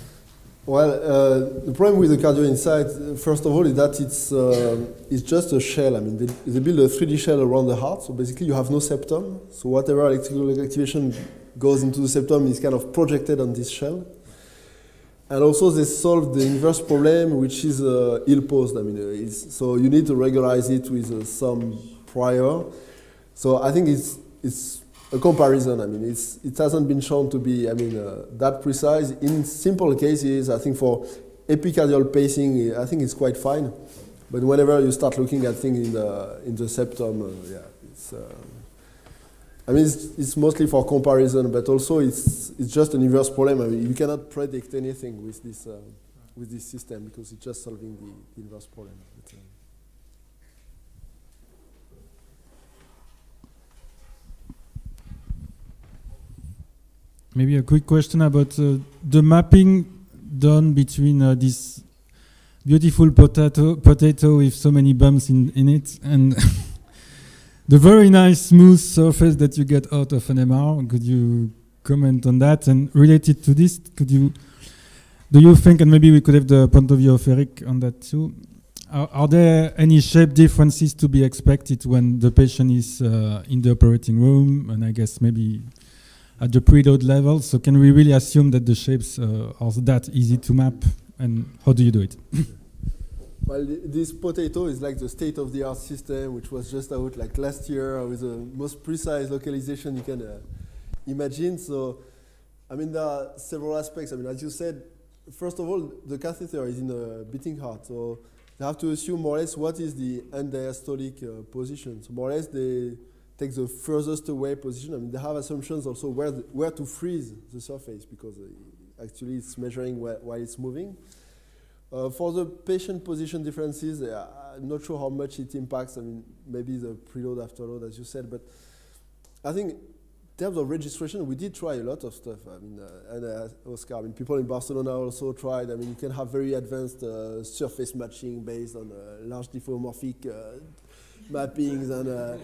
Well, uh, the problem with the Cardio Insight, first of all, is that it's, uh, it's just a shell. I mean, they, they build a three D shell around the heart, so basically you have no septum. So whatever electrical activation goes into the septum is kind of projected on this shell. And also they solve the inverse problem, which is uh, ill-posed. I mean, it's, so you need to regularize it with uh, some prior. So I think it's, it's a comparison. I mean, it's, it hasn't been shown to be, I mean, uh, that precise. In simple cases, I think for epicardial pacing, I think it's quite fine. But whenever you start looking at things in the, in the septum, uh, yeah, it's, uh, I mean, it's, it's mostly for comparison, but also it's, it's just an inverse problem. I mean, you cannot predict anything with this, uh, with this system because it's just solving the inverse problem. But, uh, maybe a quick question about uh, the mapping done between uh, this beautiful potato, potato with so many bumps in, in it and the very nice smooth surface that you get out of an M R. Could you comment on that? And related to this, could you, do you think, and maybe we could have the point of view of Eric on that too, are, are there any shape differences to be expected when the patient is uh, in the operating room, and I guess maybe at the preload level? So can we really assume that the shapes uh, are that easy to map? And how do you do it? Well, this potato is like the state-of-the-art system, which was just out like last year with the most precise localization you can uh, imagine. So, I mean, there are several aspects. I mean, as you said, first of all, the catheter is in a beating heart. So they have to assume more or less what is the end-diastolic uh, position. So more or less they take the furthest away position. I mean, they have assumptions also where, the, where to freeze the surface because uh, actually it's measuring wh while it's moving. Uh, for the patient position differences, uh, I'm not sure how much it impacts. I mean, maybe the preload, afterload, as you said, but I think in terms of registration, we did try a lot of stuff. I mean, uh, and uh, Oscar, I mean, people in Barcelona also tried. I mean, you can have very advanced uh, surface matching based on uh, large diffeomorphic uh, mappings and. Uh,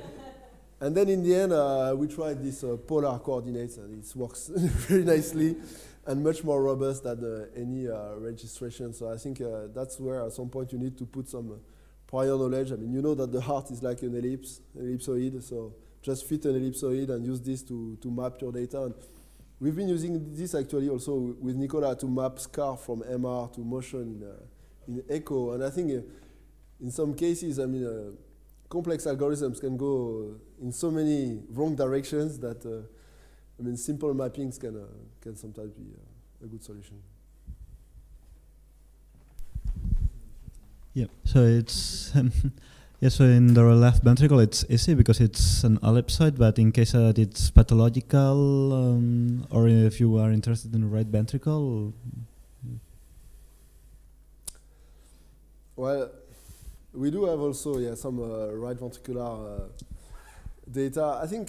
And then in the end, uh, we tried this uh, polar coordinates, and it works very nicely and much more robust than uh, any uh, registration. So I think uh, that's where at some point you need to put some uh, prior knowledge. I mean, you know that the heart is like an ellipse, ellipsoid, so just fit an ellipsoid and use this to, to map your data. And we've been using this actually also with Nicolas to map scar from M R to motion in, uh, in echo. And I think uh, in some cases, I mean, uh, complex algorithms can go in so many wrong directions that uh, I mean, simple mappings can uh, can sometimes be uh, a good solution. Yeah, so it's um, yeah. So in the left ventricle, it's easy because it's an ellipsoid. But in case that it's pathological, um, or if you are interested in the right ventricle, well. We do have also, yeah, some uh, right ventricular uh, data. I think,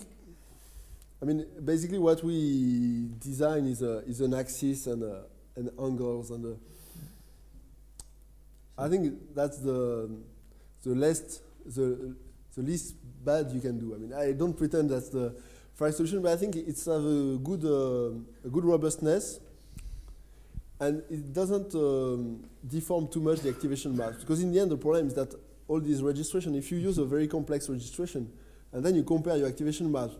I mean, basically what we design is a is an axis and uh, and angles, and uh, I think that's the the least the the least bad you can do. I mean, I don't pretend that's the right solution, but I think it's have a good uh, a good robustness. And it doesn't um, deform too much the activation maps, because in the end the problem is that all these registration, if you use a very complex registration and then you compare your activation maps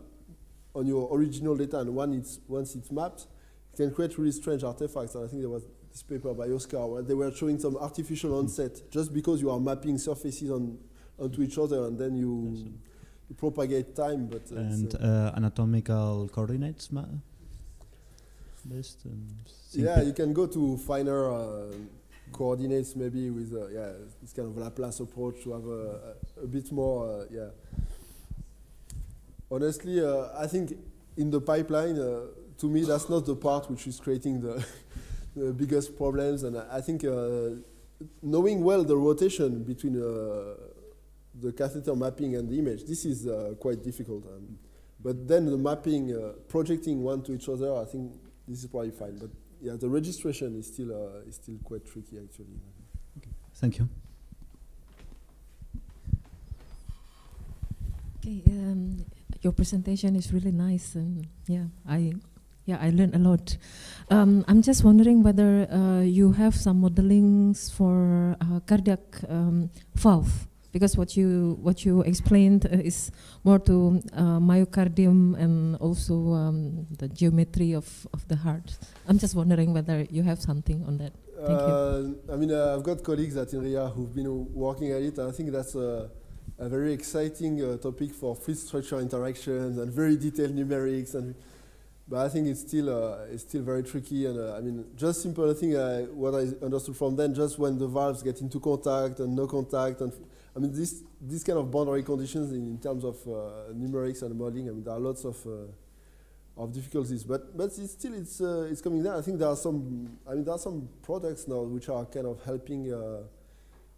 on your original data and one it's, once it's mapped, it can create really strange artifacts. And I think there was this paper by Oscar where they were showing some artificial onset just because you are mapping surfaces on, onto each other and then you, yes, you propagate time. But uh, and so uh, anatomical coordinates map? Yeah, you can go to finer uh, coordinates maybe with uh, yeah, this kind of Laplace approach to have a, a, a bit more, uh, yeah. Honestly, uh, I think in the pipeline, uh, to me, that's not the part which is creating the, the biggest problems. And I, I think uh, knowing well the rotation between uh, the catheter mapping and the image, this is uh, quite difficult. Um, but then the mapping, uh, projecting one to each other, I think this is probably fine, but yeah, the registration is still uh, is still quite tricky actually. Okay. Thank you. Okay, um, your presentation is really nice, and yeah, I Yeah, I learned a lot. Um, I'm just wondering whether uh, you have some modelings for uh, cardiac um, valve, because what you what you explained uh, is more to uh, myocardium and also um, the geometry of, of the heart. I'm just wondering whether you have something on that. Thank uh, you. I mean, uh, I've got colleagues at INRIA who've been working at it. I think that's a, a very exciting uh, topic for fluid structure interactions and very detailed numerics. And but I think it's still uh, it's still very tricky. And uh, I mean, just simple thing. I, what I understood from then, just when the valves get into contact and no contact, and I mean, this this kind of boundary conditions in, in terms of uh, numerics and modeling. I mean, there are lots of uh, of difficulties. But but it's still it's uh, it's coming down. I think there are some. I mean, there are some products now which are kind of helping uh,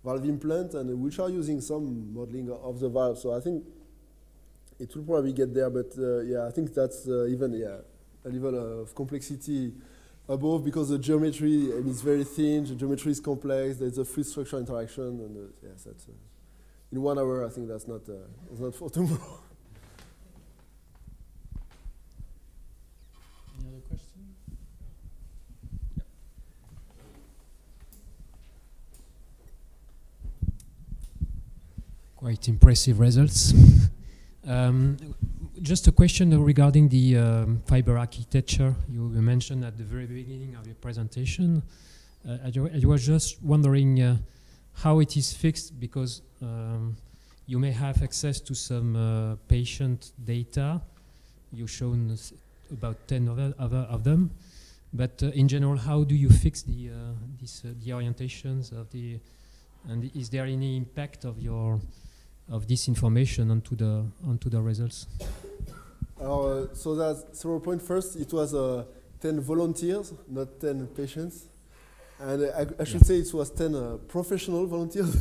valve implant and which are using some modeling of the valve. So I think it will probably get there. But uh, yeah, I think that's uh, even yeah. a level of complexity above, because the geometry I mean, is very thin, the geometry is complex, there's a fluid structure interaction, and uh, yes, that's, uh, in one hour, I think that's not, uh, that's not for tomorrow. Any other question? Yeah. Quite impressive results. um, Just a question regarding the um, fiber architecture you mentioned at the very beginning of your presentation. Uh, I, I was just wondering uh, how it is fixed, because um, you may have access to some uh, patient data. You've shown about ten other, other of them. But uh, in general, how do you fix the, uh, this, uh, the orientations of the, and is there any impact of your of this information onto the onto the results? Uh, so that's zero point first. It was uh, ten volunteers, not ten patients, and uh, I, I should yeah. say it was ten uh, professional volunteers,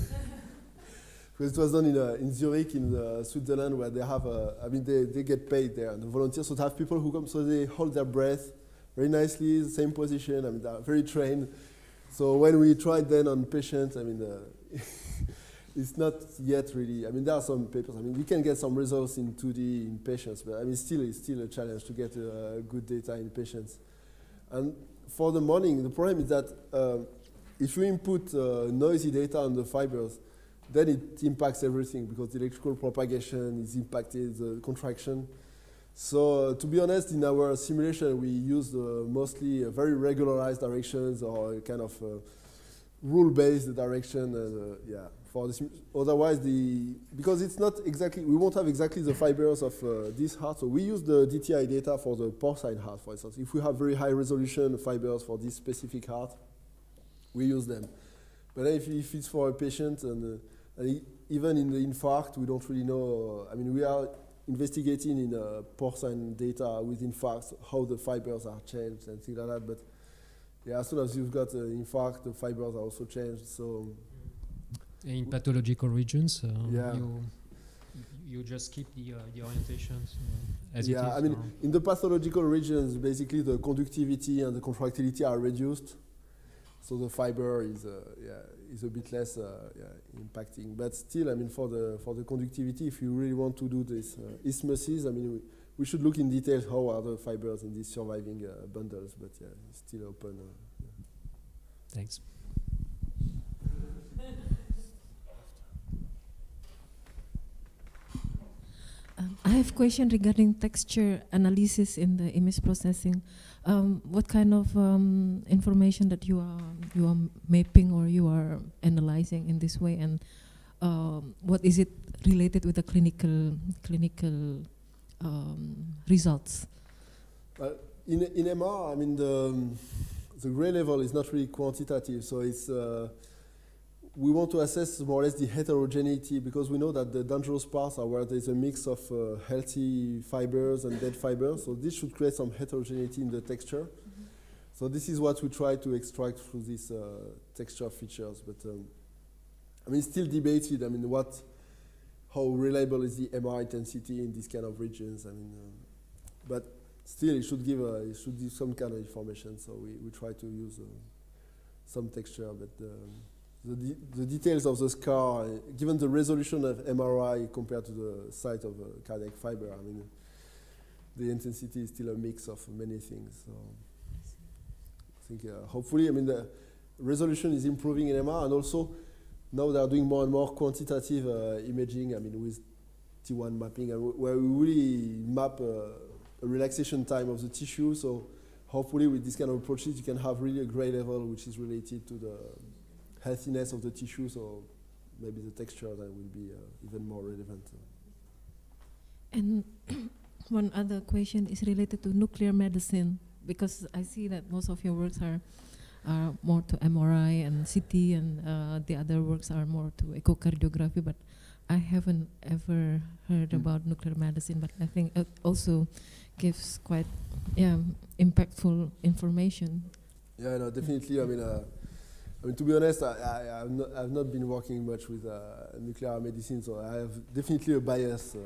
because it was done in uh, in Zurich, in uh, Switzerland, where they have uh, I mean they they get paid there, and the volunteers. So to have people who come, so they hold their breath very nicely, the same position. I mean, they're very trained. So when we tried then on patients, I mean. Uh, It's not yet really, I mean, there are some papers, I mean, we can get some results in two D in patients, but I mean, still, it's still a challenge to get uh, good data in patients. And for the modeling, the problem is that uh, if you input uh, noisy data on the fibers, then it impacts everything, because the electrical propagation is impacted, the contraction. So uh, to be honest, in our simulation, we used uh, mostly uh, very regularized directions or kind of uh, rule-based direction, and, uh, yeah. Otherwise, the because it's not exactly, we won't have exactly the fibers of uh, this heart. So we use the D T I data for the porcine heart, for instance. If we have very high resolution fibers for this specific heart, we use them. But if, if it's for a patient, and, uh, and even in the infarct, we don't really know. Uh, I mean, we are investigating in uh, porcine data with infarcts how the fibers are changed and things like that. But yeah, as soon as you've got an infarct, the fibers are also changed. So. In pathological regions, uh, yeah. you, you just keep the, uh, the orientations uh, as yeah, it is? Yeah, I mean, in the pathological regions, basically the conductivity and the contractility are reduced. So the fiber is, uh, yeah, is a bit less uh, yeah, impacting. But still, I mean, for the, for the conductivity, if you really want to do this uh, isthmuses, I mean, we, we should look in detail how are the fibers in these surviving uh, bundles, but yeah, it's still open. Uh, yeah. Thanks. Um, I have a question regarding texture analysis in the image processing. Um, what kind of um, information that you are you are mapping or you are analyzing in this way, and um, what is it related with the clinical clinical um, results? Uh, in in M R, I mean the the gray level is not really quantitative, so it's. Uh, We want to assess more or less the heterogeneity, because we know that the dangerous parts are where there's a mix of uh, healthy fibers and dead fibers. So this should create some heterogeneity in the texture. Mm-hmm. So this is what we try to extract through these uh, texture features. But um, I mean, it's still debated. I mean, what, how reliable is the M R intensity in these kind of regions? I mean, um, but still, it should give a, it should give some kind of information. So we, we try to use uh, some texture, but. Um, The, de the details of the scar, uh, given the resolution of M R I compared to the site of uh, cardiac fiber, I mean, the intensity is still a mix of many things. So I think uh, hopefully, I mean, the resolution is improving in M R, and also now they are doing more and more quantitative uh, imaging, I mean, with T one mapping, and where we really map uh, a relaxation time of the tissue. So hopefully with this kind of approaches, you can have really a gray level which is related to the healthiness of the tissue, so maybe the texture that will be uh, even more relevant. And one other question is related to nuclear medicine, because I see that most of your works are, are more to M R I and C T, and uh, the other works are more to echocardiography, but I haven't ever heard mm. about nuclear medicine, but I think it also gives quite yeah, impactful information. Yeah, no, definitely. I mean, uh, I mean, to be honest, I, I, I've, not, I've not been working much with uh, nuclear medicine, so I have definitely a bias uh,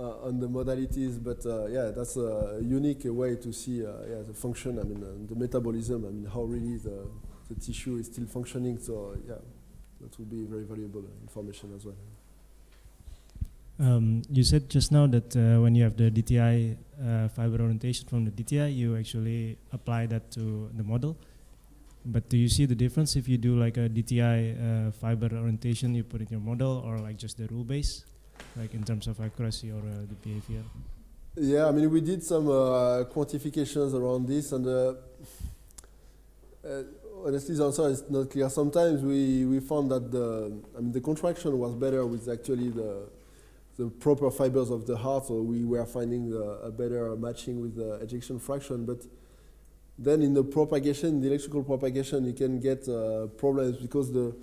uh, on the modalities. But uh, yeah, that's a unique uh, way to see uh, yeah, the function. I mean, uh, the metabolism. I mean, how really the, the tissue is still functioning. So yeah, that would be very valuable information as well. Um, you said just now that uh, when you have the D T I uh, fiber orientation from the D T I, you actually apply that to the model. But do you see the difference if you do like a D T I uh, fiber orientation, you put in your model, or like just the rule base, like in terms of accuracy or uh, the behavior? Yeah, I mean, we did some uh, quantifications around this, and uh, uh, honestly, the answer is not clear. Sometimes we we found that the I mean the contraction was better with actually the the proper fibers of the heart, so we were finding the, a better matching with the ejection fraction. But then in the propagation, the electrical propagation, you can get uh, problems, because the,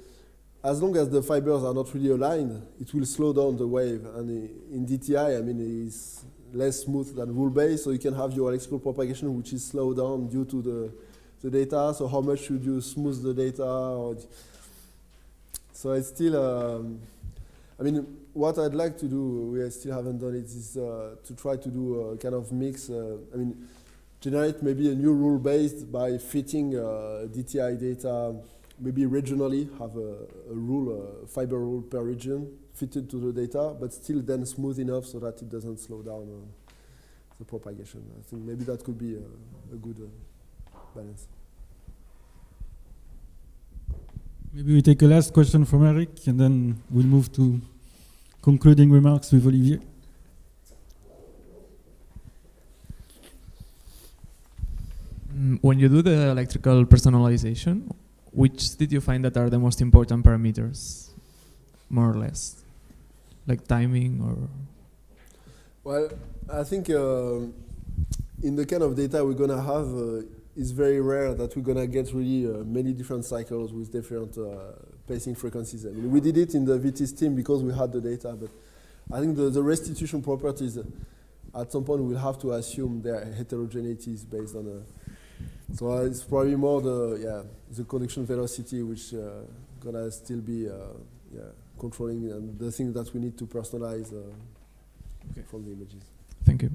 as long as the fibers are not really aligned, it will slow down the wave. And in D T I, I mean, it's less smooth than rule-based, so you can have your electrical propagation which is slowed down due to the, the data. So how much should you smooth the data? Or so it's still, um, I mean, what I'd like to do, we still haven't done it, is uh, to try to do a kind of mix. Uh, I mean, generate maybe a new rule based by fitting uh, D T I data, maybe regionally, have a, a rule, a fiber rule per region fitted to the data, but still then smooth enough so that it doesn't slow down uh, the propagation. I think maybe that could be a, a good uh, balance. Maybe we take a last question from Eric, and then we'll move to concluding remarks with Olivier. Mm, when you do the electrical personalization, which did you find that are the most important parameters, more or less? Like timing or? Well, I think uh, in the kind of data we're going to have, uh, it's very rare that we're going to get really uh, many different cycles with different uh, pacing frequencies. I mean, we did it in the V T steam because we had the data, but I think the, the restitution properties, uh, at some point we'll have to assume their heterogeneities based on a, so uh, it's probably more the, yeah, the conduction velocity which uh, gonna still be uh, yeah, controlling, and the thing that we need to personalize uh, okay. from the images. Thank you.